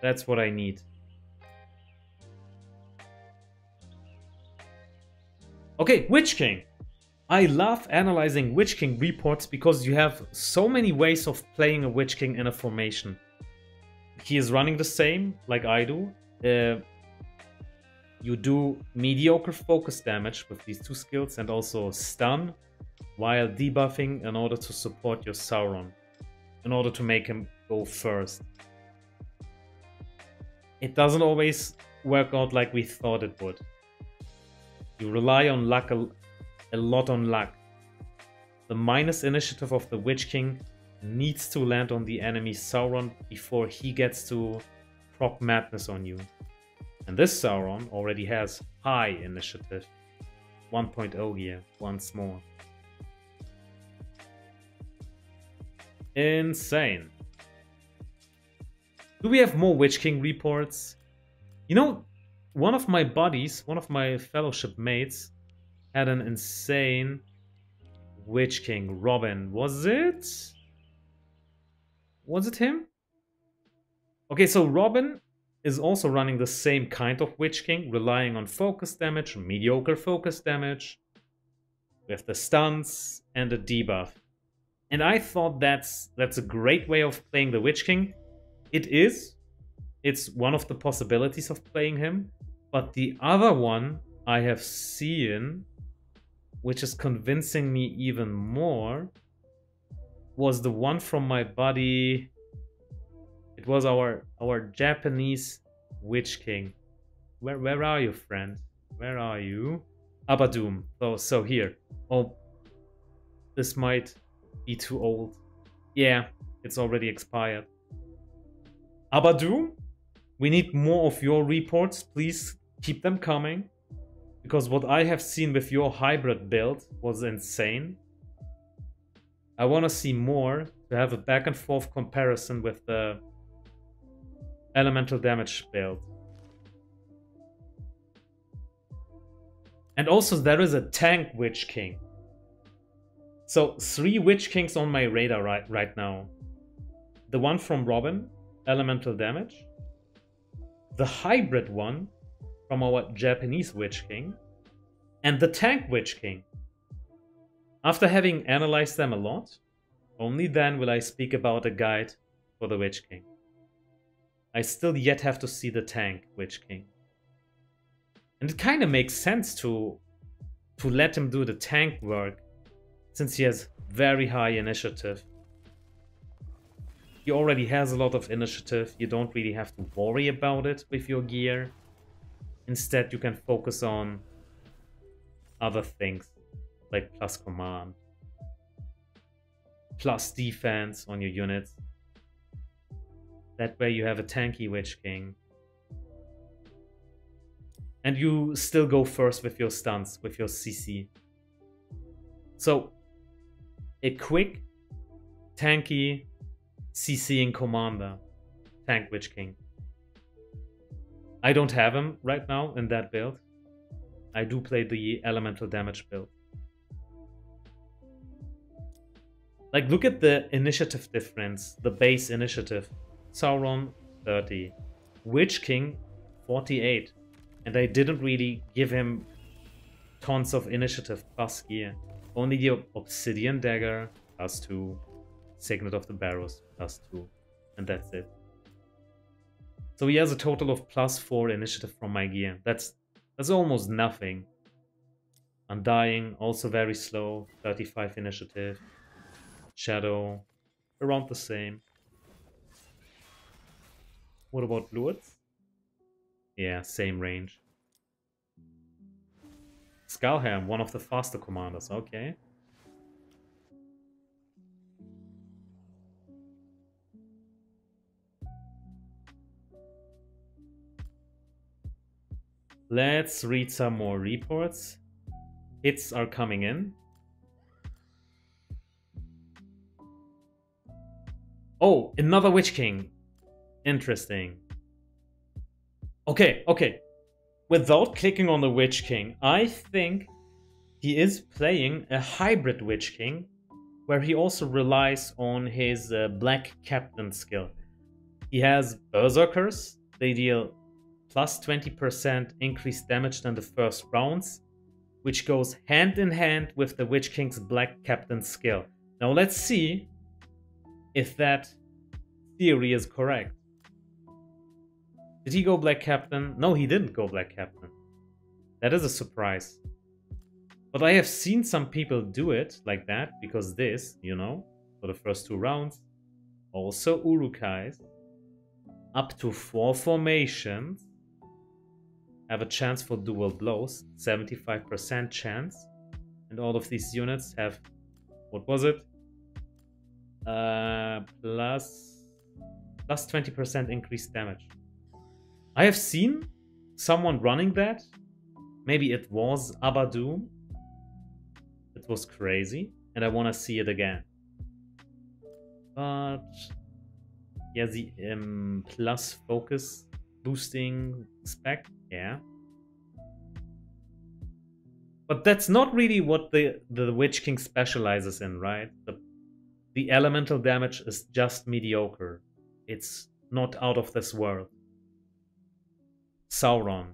That's what I need. Okay, Witch King. I love analyzing Witch King reports because you have so many ways of playing a Witch King in a formation. He is running the same, like I do. Uh, you do mediocre focus damage with these two skills and also stun while debuffing in order to support your Sauron, in order to make him go first. It doesn't always work out like we thought it would. You rely on luck, a, a lot on luck. The minus initiative of the Witch King needs to land on the enemy Sauron before he gets to proc madness on you. And this Sauron already has high initiative. one point oh here, once more. Insane. Do we have more Witch King reports? You know, one of my buddies, one of my fellowship mates, had an insane Witch King. Robin, was it? Was it him? Okay, so Robin is also running the same kind of Witch King, relying on focus damage, mediocre focus damage, with the stunts and the debuff. And I thought that's that's a great way of playing the Witch King. It is. It's one of the possibilities of playing him. But the other one I have seen, which is convincing me even more, was the one from my buddy. It was our our Japanese Witch King. Where where are you, friend? Where are you? Abadoom. Oh, so here. Oh, this might be too old. Yeah, it's already expired. Abadoom, we need more of your reports. Please keep them coming, because what I have seen with your hybrid build was insane. I want to see more to have a back and forth comparison with the elemental damage build. And also there is a tank Witch King. So three Witch Kings on my radar right, right now. The one from Robin, elemental damage. The hybrid one from our Japanese Witch King. And the tank Witch King. After having analyzed them a lot, only then will I speak about a guide for the Witch King. I still yet have to see the tank Witch King. And it kind of makes sense to, to let him do the tank work, since he has very high initiative. He already has a lot of initiative. You don't really have to worry about it with your gear. Instead, you can focus on other things, like plus command, plus defense on your units. That way you have a tanky Witch King. And you still go first with your stunts, with your C C. So, a quick, tanky, CCing commander, tank Witch King. I don't have him right now in that build. I do play the elemental damage build. Like, look at the initiative difference, the base initiative. Sauron, thirty. Witch King, forty-eight. And I didn't really give him tons of initiative plus gear. Only the Obsidian Dagger, plus two. Signet of the Barrows, plus two. And that's it. So he has a total of plus four initiative from my gear. That's, that's almost nothing. Undying, also very slow. thirty-five initiative. Shadow, around the same. What about Lords? Yeah, same range. Skullhelm, one of the faster commanders, okay. Let's read some more reports. Hits are coming in. Oh, another Witch King. Interesting. Okay, okay. Without clicking on the Witch King, I think he is playing a hybrid Witch King, where he also relies on his uh, Black Captain skill. He has Berserkers. They deal plus twenty percent increased damage than the first rounds, which goes hand in hand with the Witch King's Black Captain skill. Now let's see if that theory is correct. Did he go Black Captain? No, he didn't go Black Captain. That is a surprise. But I have seen some people do it like that, because this, you know, for the first two rounds, also Urukais, up to four formations, have a chance for dual blows, seventy-five percent chance. And all of these units have, what was it? Uh, plus, plus twenty percent increased damage. I have seen someone running that. Maybe it was Abadoom. It was crazy, and I want to see it again. But yeah, the um, plus focus boosting spec, yeah. But that's not really what the, the Witch King specializes in, right? The, the elemental damage is just mediocre. It's not out of this world. Sauron.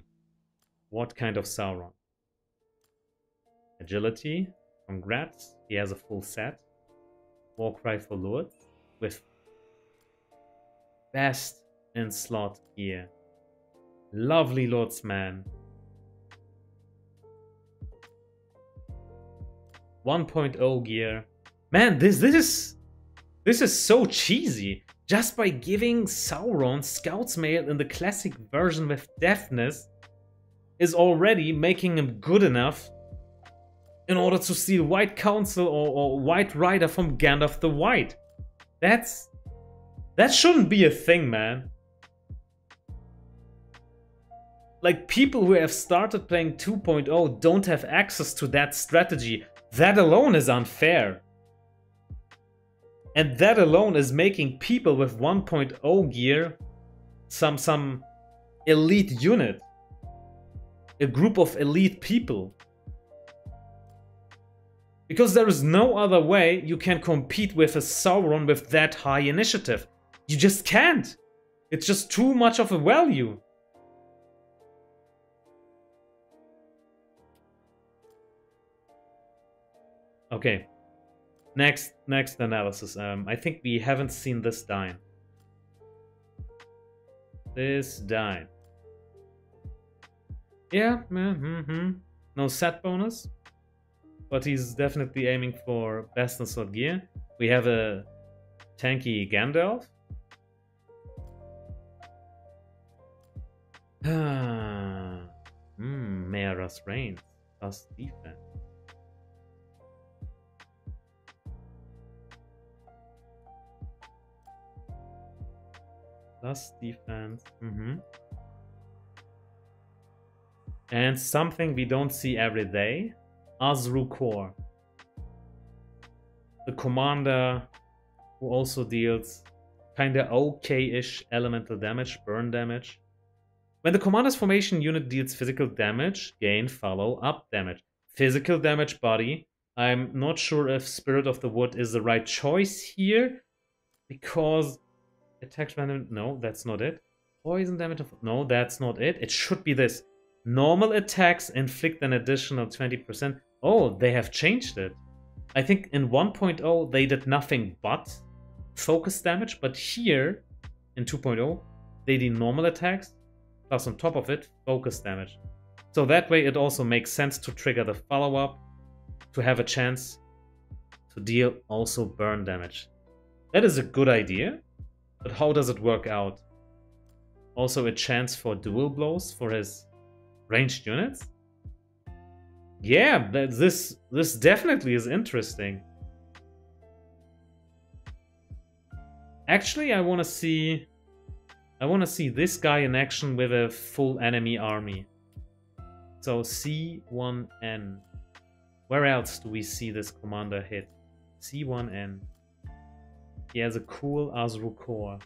What kind of Sauron? Agility. Congrats. He has a full set. Warcry for Lords with best in slot gear. Lovely Lords man. one point oh gear. Man, this this is this is so cheesy. Just by giving Sauron Scouts Mail in the classic version with deafness is already making him good enough in order to steal White Council or, or White Rider from Gandalf the White. That's... that shouldn't be a thing, man. Like, people who have started playing two point oh don't have access to that strategy. That alone is unfair. And that alone is making people with one point oh gear some some elite unit. A group of elite people. Because there is no other way you can compete with a Sauron with that high initiative. You just can't. It's just too much of a value. Okay. Next, next analysis. Um, I think we haven't seen this Dain. This Dain. Yeah, mm-hmm. No set bonus. But he's definitely aiming for best and sword gear. We have a tanky Gandalf. Ah, mm, Meara's Reign, plus defense. Plus defense. Mm-hmm. And something we don't see every day. Azrûkhôr, the commander who also deals kinda okay-ish elemental damage, burn damage. When the commander's formation unit deals physical damage, gain follow-up damage. Physical damage, buddy. I'm not sure if Spirit of the Wood is the right choice here, because attacks random. No, that's not it. Poison damage. Of... No, that's not it. It should be this. Normal attacks inflict an additional twenty percent. Oh, they have changed it. I think in one point oh they did nothing but focus damage, but here in two point oh they did normal attacks plus on top of it focus damage. So that way it also makes sense to trigger the follow-up to have a chance to deal also burn damage. That is a good idea, but how does it work out? Also a chance for dual blows for his ranged units? Yeah, this this definitely is interesting. Actually, I want to see I want to see this guy in action with a full enemy army. So C one N. Where else do we see this commander hit? C one N. He has a cool Azrûkhôr.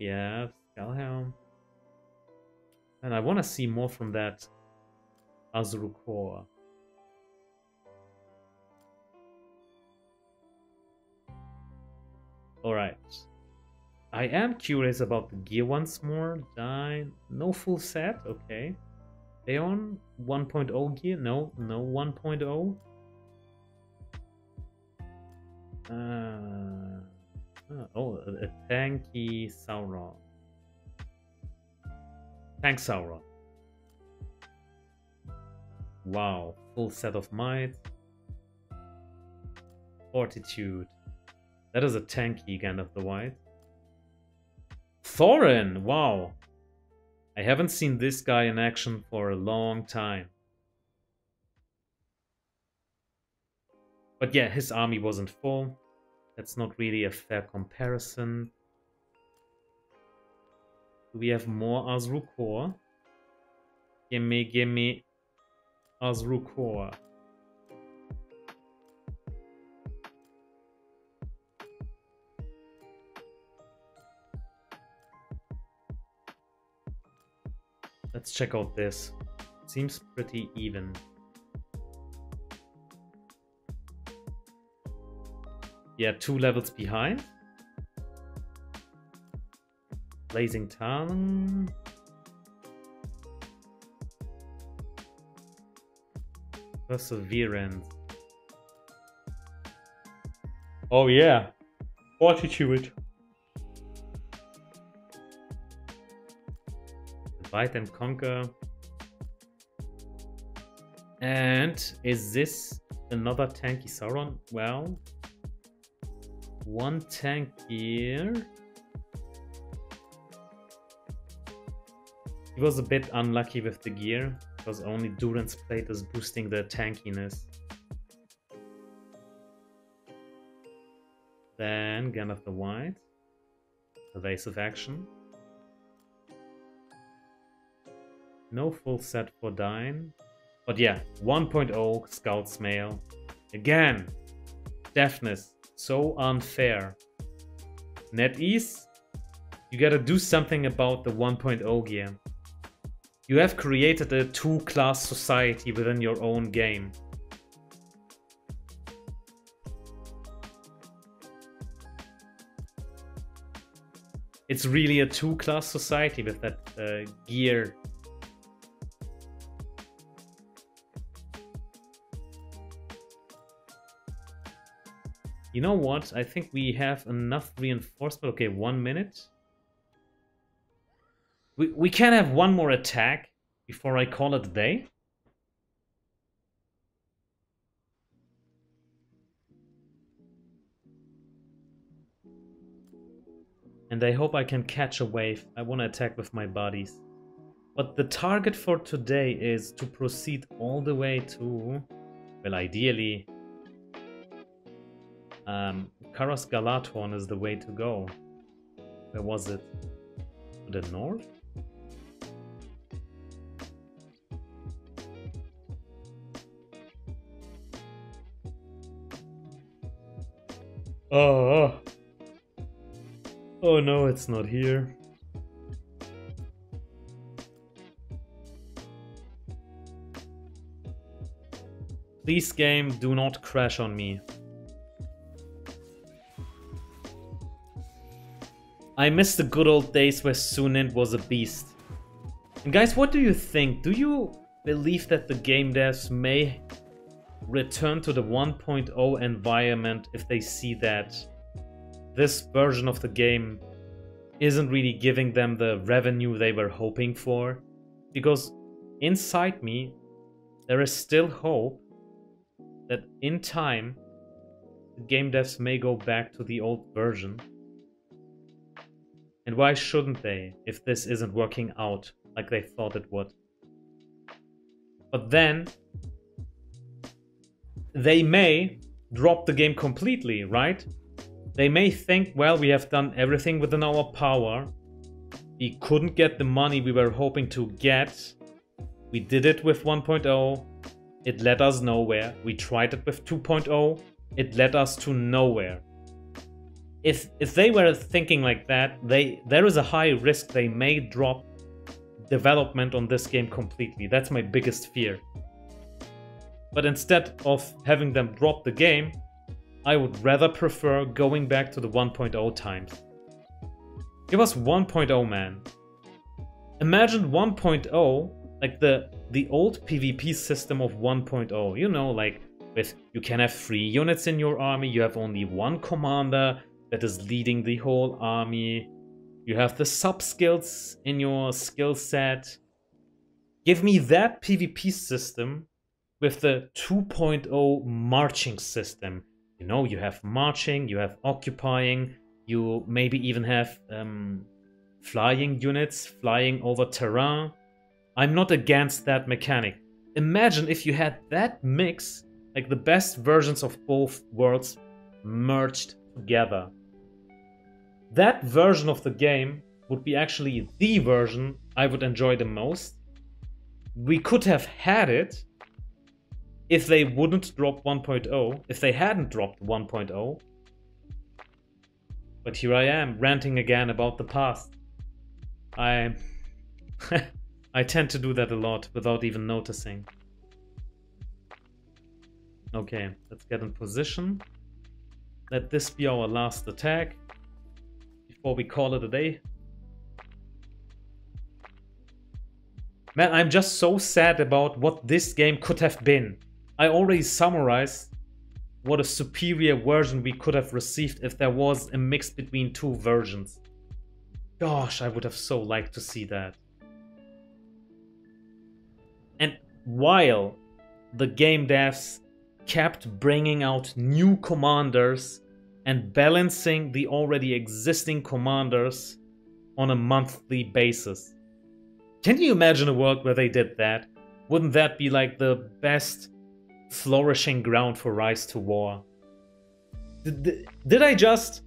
Yeah, Skullhelm. And I want to see more from that Azrûkhôr. Alright. I am curious about the gear once more. Dain. No full set. Okay. Beorn one point oh gear. No, no one point oh. Uh... Oh, a tanky Sauron. Tank Sauron. Wow, full set of might. Fortitude. That is a tanky Gandalf the White. Thorin, wow. I haven't seen this guy in action for a long time. But yeah, his army wasn't full. That's not really a fair comparison. Do we have more Azrûkhôr? Gimme, gimme Azrûkhôr. Let's check out this. Seems pretty even. Yeah, two levels behind. Blazing Talon. Perseverance. Oh yeah. Fortitude. Divide and Conquer. And is this another tanky Sauron? Well... One tank here. He was a bit unlucky with the gear, because only Durin's plate is boosting the tankiness. Then Gandalf the White. Evasive Action. No full set for Dain. But yeah, one point oh Scouts Mail. Again! Deafness. So unfair. NetEase, you gotta do something about the one point oh gear. You have created a two-class society within your own game. It's really a two-class society with that uh, gear. You know what? I think we have enough reinforcement. Okay, one minute. We, we can have one more attack before I call it a day. And I hope I can catch a wave. I want to attack with my bodies. But the target for today is to proceed all the way to... Well, ideally... Um, Karas Galathorn is the way to go. Where was it? To the north? Oh... Oh no, it's not here. Please, game, do not crash on me. I miss the good old days where Sunin was a beast. And guys, what do you think? Do you believe that the game devs may return to the one point oh environment if they see that this version of the game isn't really giving them the revenue they were hoping for? Because inside me, there is still hope that in time, the game devs may go back to the old version. And why shouldn't they, if this isn't working out like they thought it would? But then, they may drop the game completely, right? They may think, well, we have done everything within our power. We couldn't get the money we were hoping to get. We did it with one point oh. It led us nowhere. We tried it with two point oh. It led us to nowhere. If if they were thinking like that, they there is a high risk they may drop development on this game completely. That's my biggest fear. But instead of having them drop the game, I would rather prefer going back to the one point oh times. Give us one point oh, man. Imagine one point oh, like the the old PvP system of one point oh. You know, like with you can have three units in your army, you have only one commander that is leading the whole army. You have the sub-skills in your skill set. Give me that PvP system with the two point oh marching system. You know, you have marching, you have occupying, you maybe even have um, flying units flying over terrain. I'm not against that mechanic. Imagine if you had that mix, like the best versions of both worlds merged together. That version of the game would be actually the version I would enjoy the most. We could have had it if they wouldn't drop one point oh, if they hadn't dropped one point oh. But here I am, ranting again about the past. I... I tend to do that a lot, without even noticing. Okay, let's get in position. Let this be our last attack before we call it a day. Man, I'm just so sad about what this game could have been. I already summarized what a superior version we could have received if there was a mix between two versions. Gosh, I would have so liked to see that. And while the game devs kept bringing out new commanders and balancing the already existing commanders on a monthly basis. Can you imagine a world where they did that? Wouldn't that be like the best flourishing ground for Rise to War? Did, did, did I just...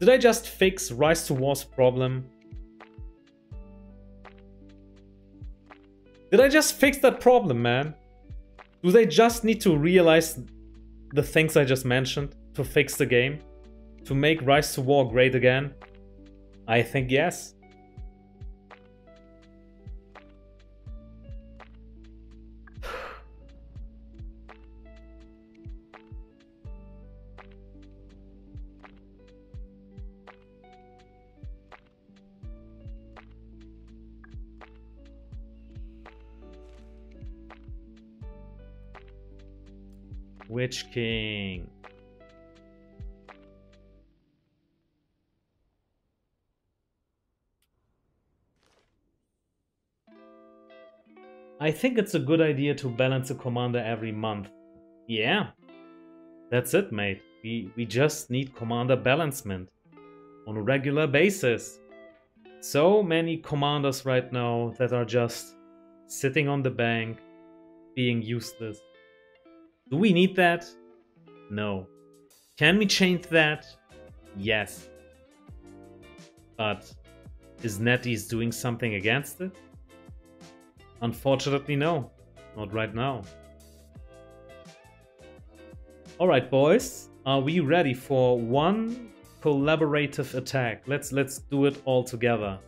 Did I just fix Rise to War's problem? Did I just fix that problem, man? Do they just need to realize the things I just mentioned to fix the game? To make Rise to War great again? I think yes. Witch King. I think it's a good idea to balance a commander every month. Yeah. That's it, mate. We, we just need commander balancement on a regular basis. So many commanders right now that are just sitting on the bank, being useless. Do we need that? No. Can we change that? Yes. But is NetEase doing something against it? Unfortunately, no. Not right now. Alright, boys. Are we ready for one collaborative attack? Let's let's do it all together.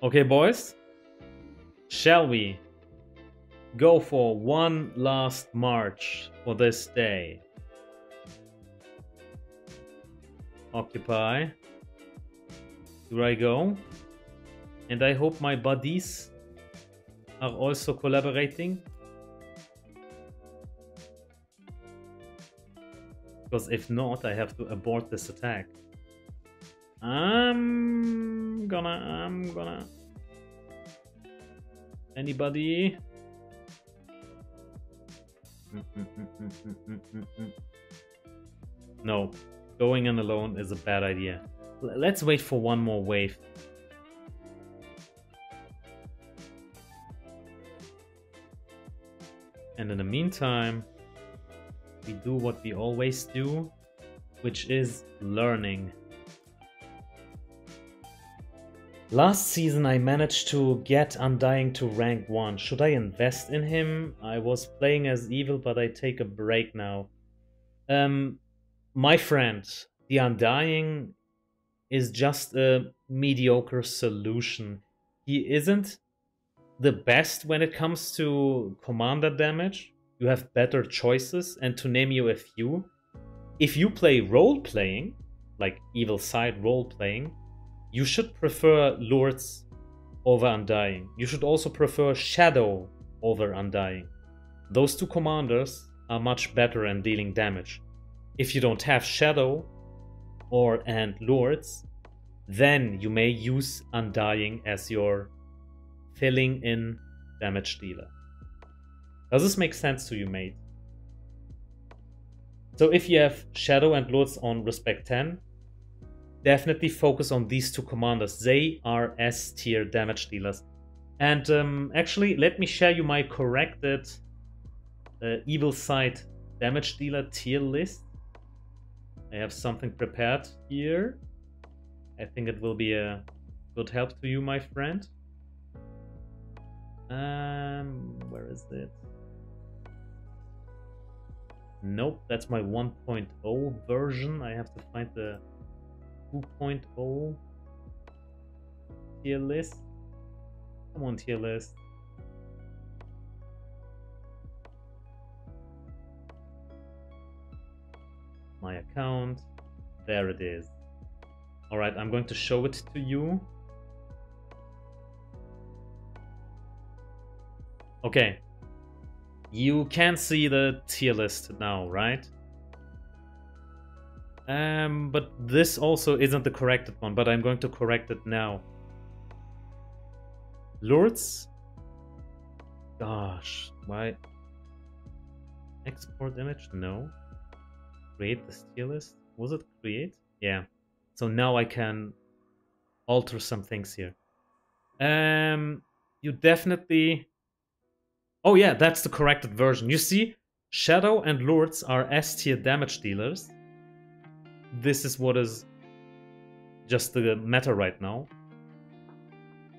Okay, boys, shall we go for one last march for this day? Occupy. Here I go. And I hope my buddies are also collaborating. Because if not, I have to abort this attack. I'm gonna, I'm gonna... Anybody? No, going in alone is a bad idea. L- let's wait for one more wave. And in the meantime, we do what we always do, which is learning. Last season I managed to get Undying to rank one. Should I invest in him? I was playing as evil, but I take a break now. Um, my friend, the Undying is just a mediocre solution. He isn't the best when it comes to commander damage. You have better choices, and to name you a few, if you play role-playing, like evil side role-playing, you should prefer Lords over Undying. You should also prefer Shadow over Undying. Those two commanders are much better in dealing damage. If you don't have Shadow or and Lords, then you may use Undying as your filling in damage dealer. Does this make sense to you, mate? So if you have Shadow and Lords on Respect ten, definitely focus on these two commanders. They are S tier damage dealers. And um, actually, let me share you my corrected uh, evil side damage dealer tier list. I have something prepared here. I think it will be a good help to you, my friend. Um, where is it? Nope, that's my one point oh version. I have to find the two point oh tier list. Come on, tier list. My account. There it is. Alright, I'm going to show it to you. Okay. You can see the tier list now, right? Um, but this also isn't the corrected one, but I'm going to correct it now. Lords? Gosh, why? Export image? No. Create this tier list? Was it create? Yeah. So now I can alter some things here. Um, you definitely... Oh yeah, that's the corrected version. You see, Shadow and Lords are S tier damage dealers. This is what is just the meta right now.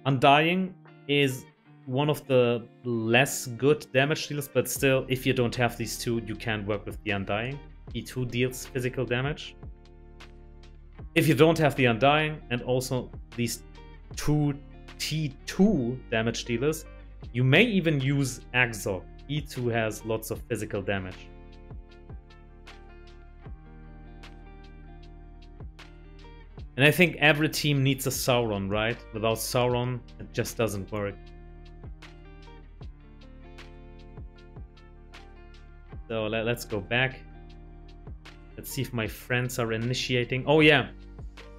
Undying is one of the less good damage dealers, but still, if you don't have these two, you can work with the Undying. E two deals physical damage. If you don't have the Undying and also these two T two damage dealers, you may even use Azrûkhôr. E two has lots of physical damage. And I think every team needs a Sauron, right? Without Sauron, it just doesn't work. So let's go back. Let's see if my friends are initiating. Oh yeah.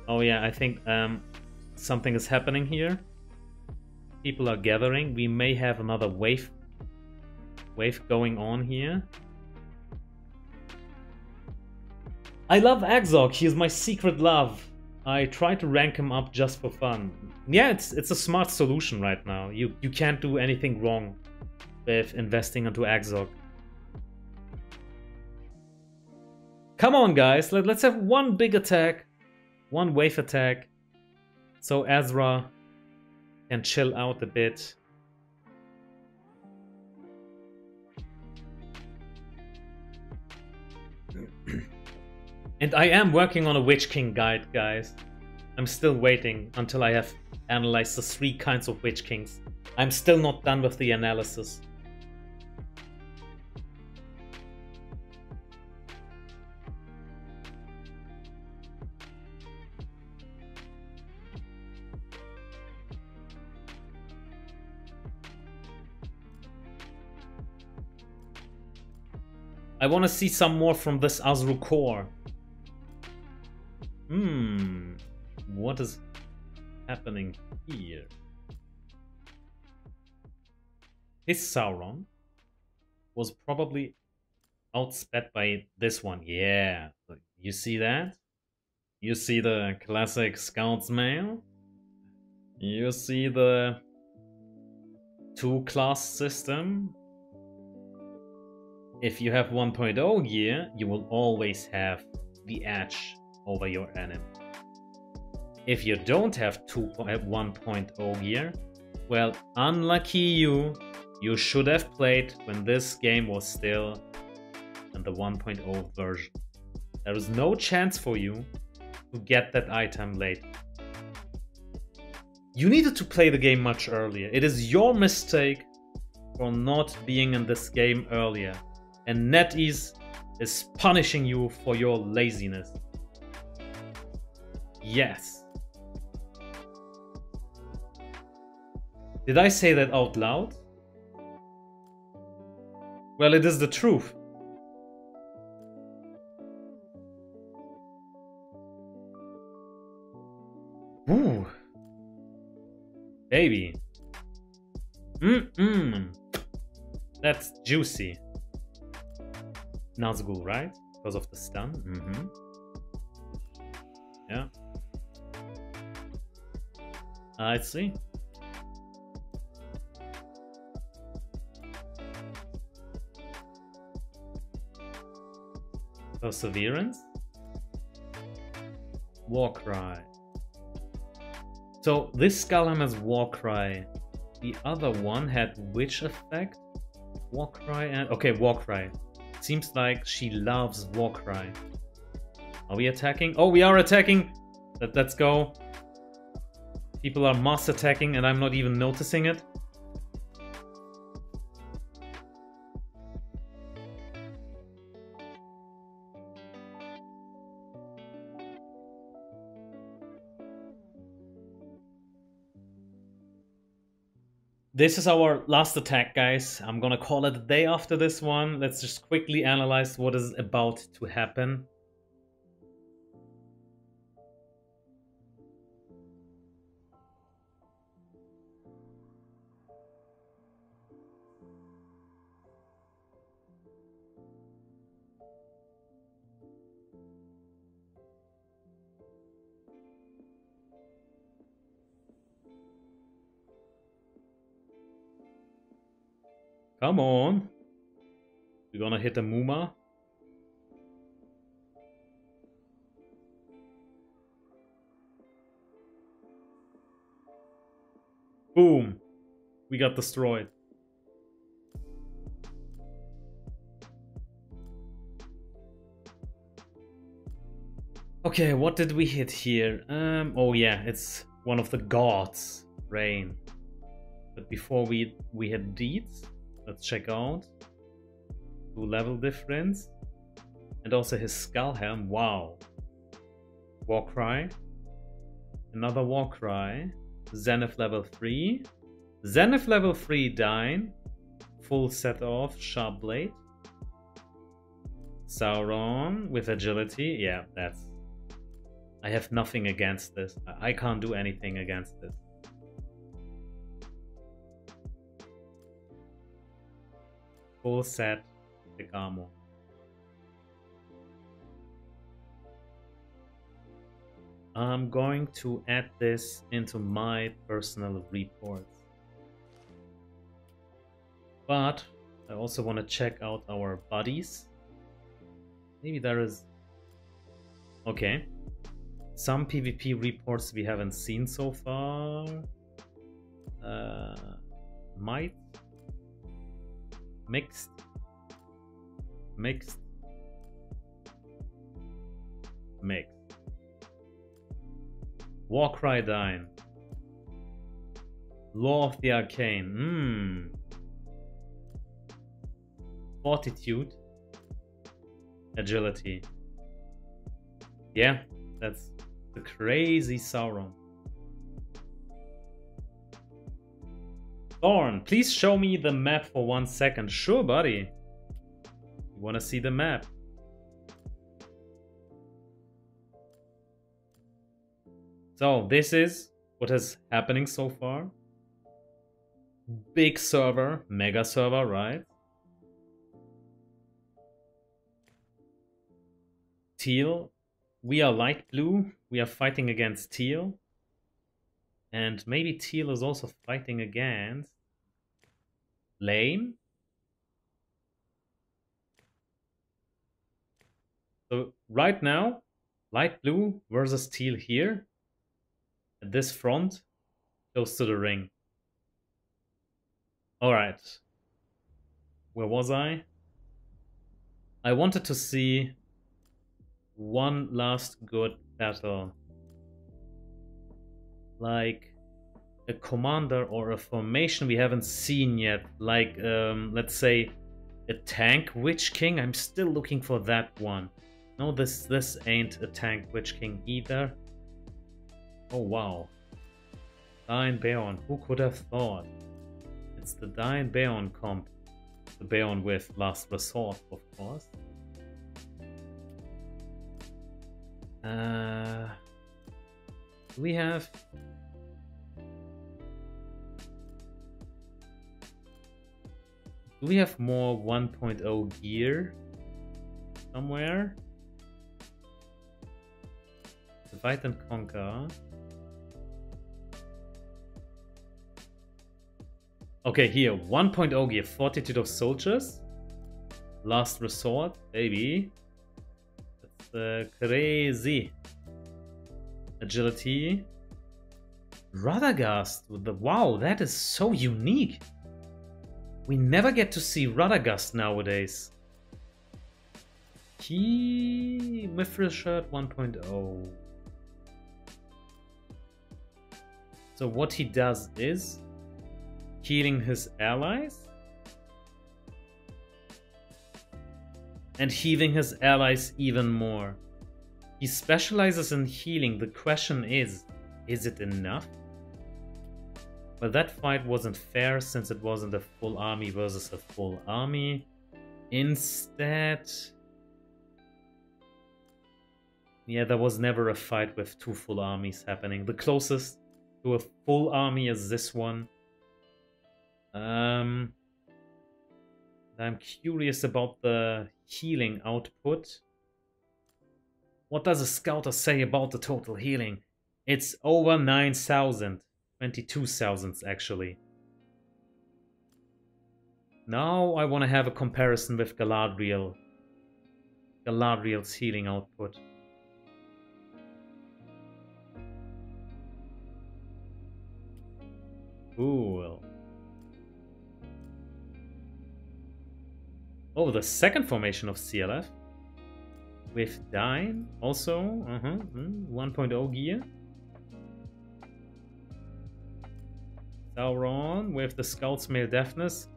Oh yeah, I think um, something is happening here. People are gathering. We may have another wave wave going on here. I love Azrûkhôr. He is my secret love. I try to rank him up just for fun. Yeah, it's it's a smart solution right now. You you can't do anything wrong with investing into Azrûkhôr. Come on, guys. Let, let's have one big attack. One wave attack. So Azra can chill out a bit. And I am working on a Witch King guide, guys. I'm still waiting until I have analyzed the three kinds of Witch Kings. I'm still not done with the analysis. I want to see some more from this Azrûkhôr. Hmm, what is happening here? His Sauron was probably outsped by this one. Yeah, you see that? You see the classic Scouts Mail? You see the two-class system? If you have one point oh gear, you will always have the edge over your enemy. If you don't have one point oh gear, well, unlucky you, you should have played when this game was still in the one point oh version. There is no chance for you to get that item late. You needed to play the game much earlier. It is your mistake for not being in this game earlier. And NetEase is punishing you for your laziness. Yes. Did I say that out loud? Well, it is the truth. Ooh. Baby. Mm-mm. That's juicy. Nazgûl, right? Because of the stun. Mm-hmm. Yeah. I see. Perseverance. Warcry. So this Skullhelm has Warcry. The other one had which effect? Warcry and... Okay, Warcry. Seems like she loves Warcry. Are we attacking? Oh, we are attacking! Let, let's go. People are mass attacking and I'm not even noticing it. This is our last attack, guys. I'm gonna call it a day after this one. Let's just quickly analyze what is about to happen. Come on. We're gonna hit a Muma. Boom. We got destroyed. Okay, what did we hit here? Um, oh yeah, it's one of the gods, Rain. But before we we hit deeds, let's check out two level difference and also his Skullhelm. Wow, Warcry, another Warcry, Zenith level three, Zenith level three Dain, full set off sharp blade. Sauron with agility, yeah, that's. I have nothing against this. I can't do anything against this. Full set, the armor. I'm going to add this into my personal reports. But I also want to check out our buddies. Maybe there is... Okay. Some PvP reports we haven't seen so far. Uh, might. Mixed. Mixed. Mixed. Warcry Dain. Law of the Arcane. Hmm. Fortitude. Agility. Yeah, that's the crazy Sauron. Thorn, please show me the map for one second. Sure, buddy. You want to see the map? So this is what is happening so far. Big server, mega server, right? Teal, we are light blue, we are fighting against teal, and maybe teal is also fighting against lame. So right now, light blue versus teal here, at this front, close to the ring. Alright, where was I? I wanted to see one last good battle, like a commander or a formation we haven't seen yet, like um let's say a tank Witch King. I'm still looking for that one. No, this this ain't a tank Witch King either. Oh wow, Dain Beorn, who could have thought? It's the Dain Beorn comp, the Beorn with Last Resort, of course. Uh, we have do we have more one point oh gear somewhere? Divide and Conquer. Okay, here one point oh gear, Fortitude of Soldiers, Last Resort, baby. Uh, crazy. Agility. Radagast with the wow, that is so unique. We never get to see Radagast nowadays. He Mithril Shirt one point oh. So what he does is healing his allies. And healing his allies even more. He specializes in healing. The question is, is it enough? Well, that fight wasn't fair since it wasn't a full army versus a full army. Instead... Yeah, there was never a fight with two full armies happening. The closest to a full army is this one. Um... I'm curious about the healing output. What does a scouter say about the total healing? It's over nine thousand. twenty-two thousand actually. Now I want to have a comparison with Galadriel. Galadriel's healing output. Cool. Oh, the second formation of C L F. with Dain also, uh-huh, one point oh gear. Sauron with the Scouts Mail Deafness.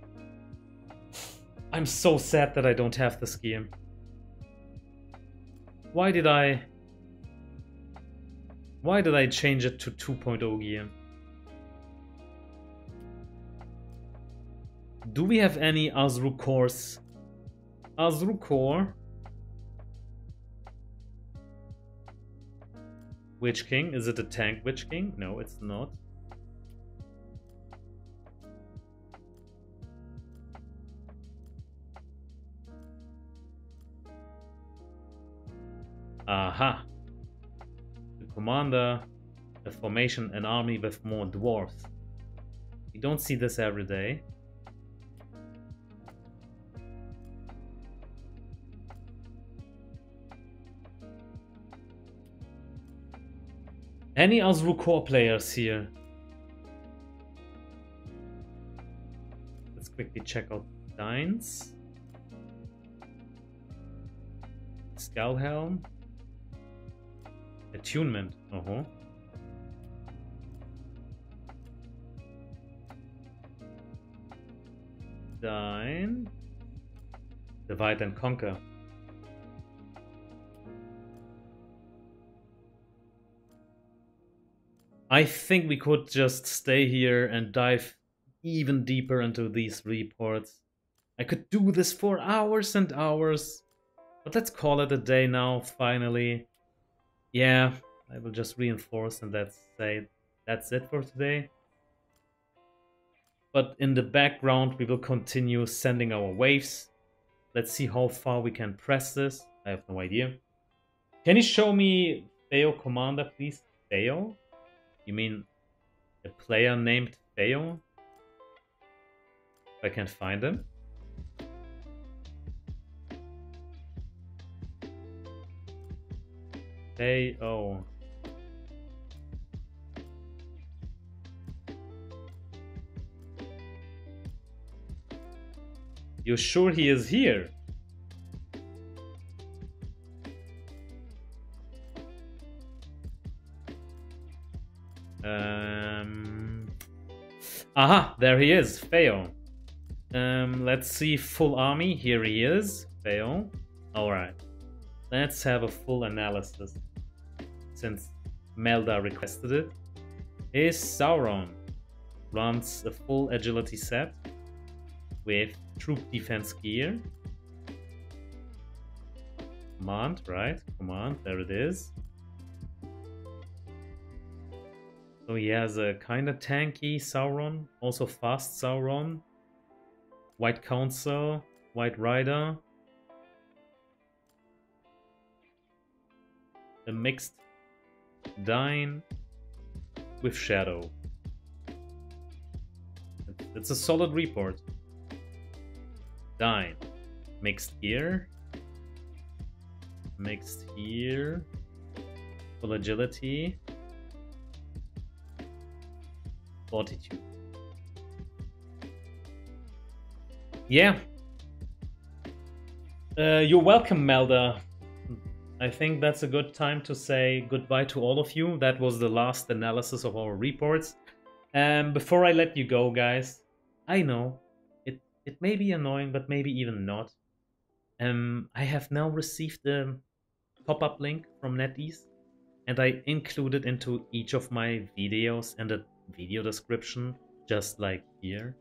I'm so sad that I don't have this gear. Why did I... Why did I change it to two point oh gear? Do we have any Azrûkhôrs? Azrûkhôr. Witch King. Is it a tank Witch King? No, it's not. Aha. The commander, a formation, an army with more dwarves. You don't see this every day. Any Azrûkhôr players here? Let's quickly check out Dain's. Skullhelm. Attunement. Uh-huh. Dain. Divide and Conquer. I think we could just stay here and dive even deeper into these reports. I could do this for hours and hours, but let's call it a day now, finally. Yeah, I will just reinforce and that's, say, that's it for today. But in the background, we will continue sending our waves. Let's see how far we can press this. I have no idea. Can you show me Theo Commander, please? Theo? You mean a player named Theo? If I can find him. Theo. You're sure he is here? Um, aha, there he is, Theo. Um, let's see, full army, here he is, Theo. Alright, let's have a full analysis, since Melda requested it. His Sauron runs a full agility set with troop defense gear. Command, right, command, there it is. So he has a kind of tanky Sauron, also fast Sauron, White Council, White Rider, a mixed Dain with Shadow. It's a solid report. Dain, mixed here, mixed here, full agility. Fortitude. Yeah. Uh, you're welcome, Melda. I think that's a good time to say goodbye to all of you. That was the last analysis of our reports. Um, before I let you go, guys, I know it, it may be annoying, but maybe even not. Um, I have now received a pop-up link from NetEase, and I include it into each of my videos and a video description, just like here.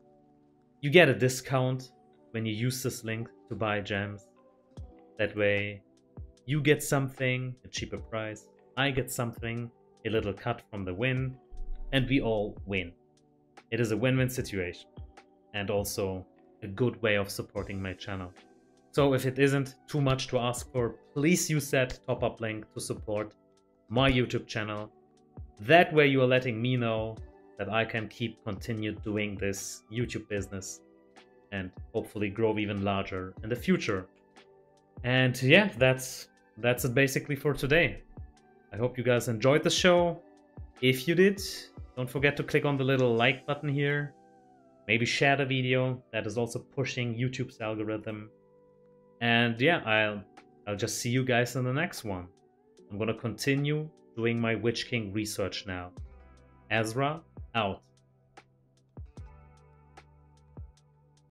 You get a discount when you use this link to buy gems. That way you get something, a cheaper price, I get something, a little cut from the win, and we all win. It is a win-win situation and also a good way of supporting my channel. So if it isn't too much to ask for, please use that top-up link to support my YouTube channel. That way you are letting me know that I can keep continue doing this YouTube business and hopefully grow even larger in the future. And yeah, that's that's it basically for today. I hope you guys enjoyed the show. If you did, don't forget to click on the little like button here. Maybe share the video. That is also pushing YouTube's algorithm. And yeah, I'll I'll just see you guys in the next one. I'm gonna continue doing my Witch King research now. Ezra, out.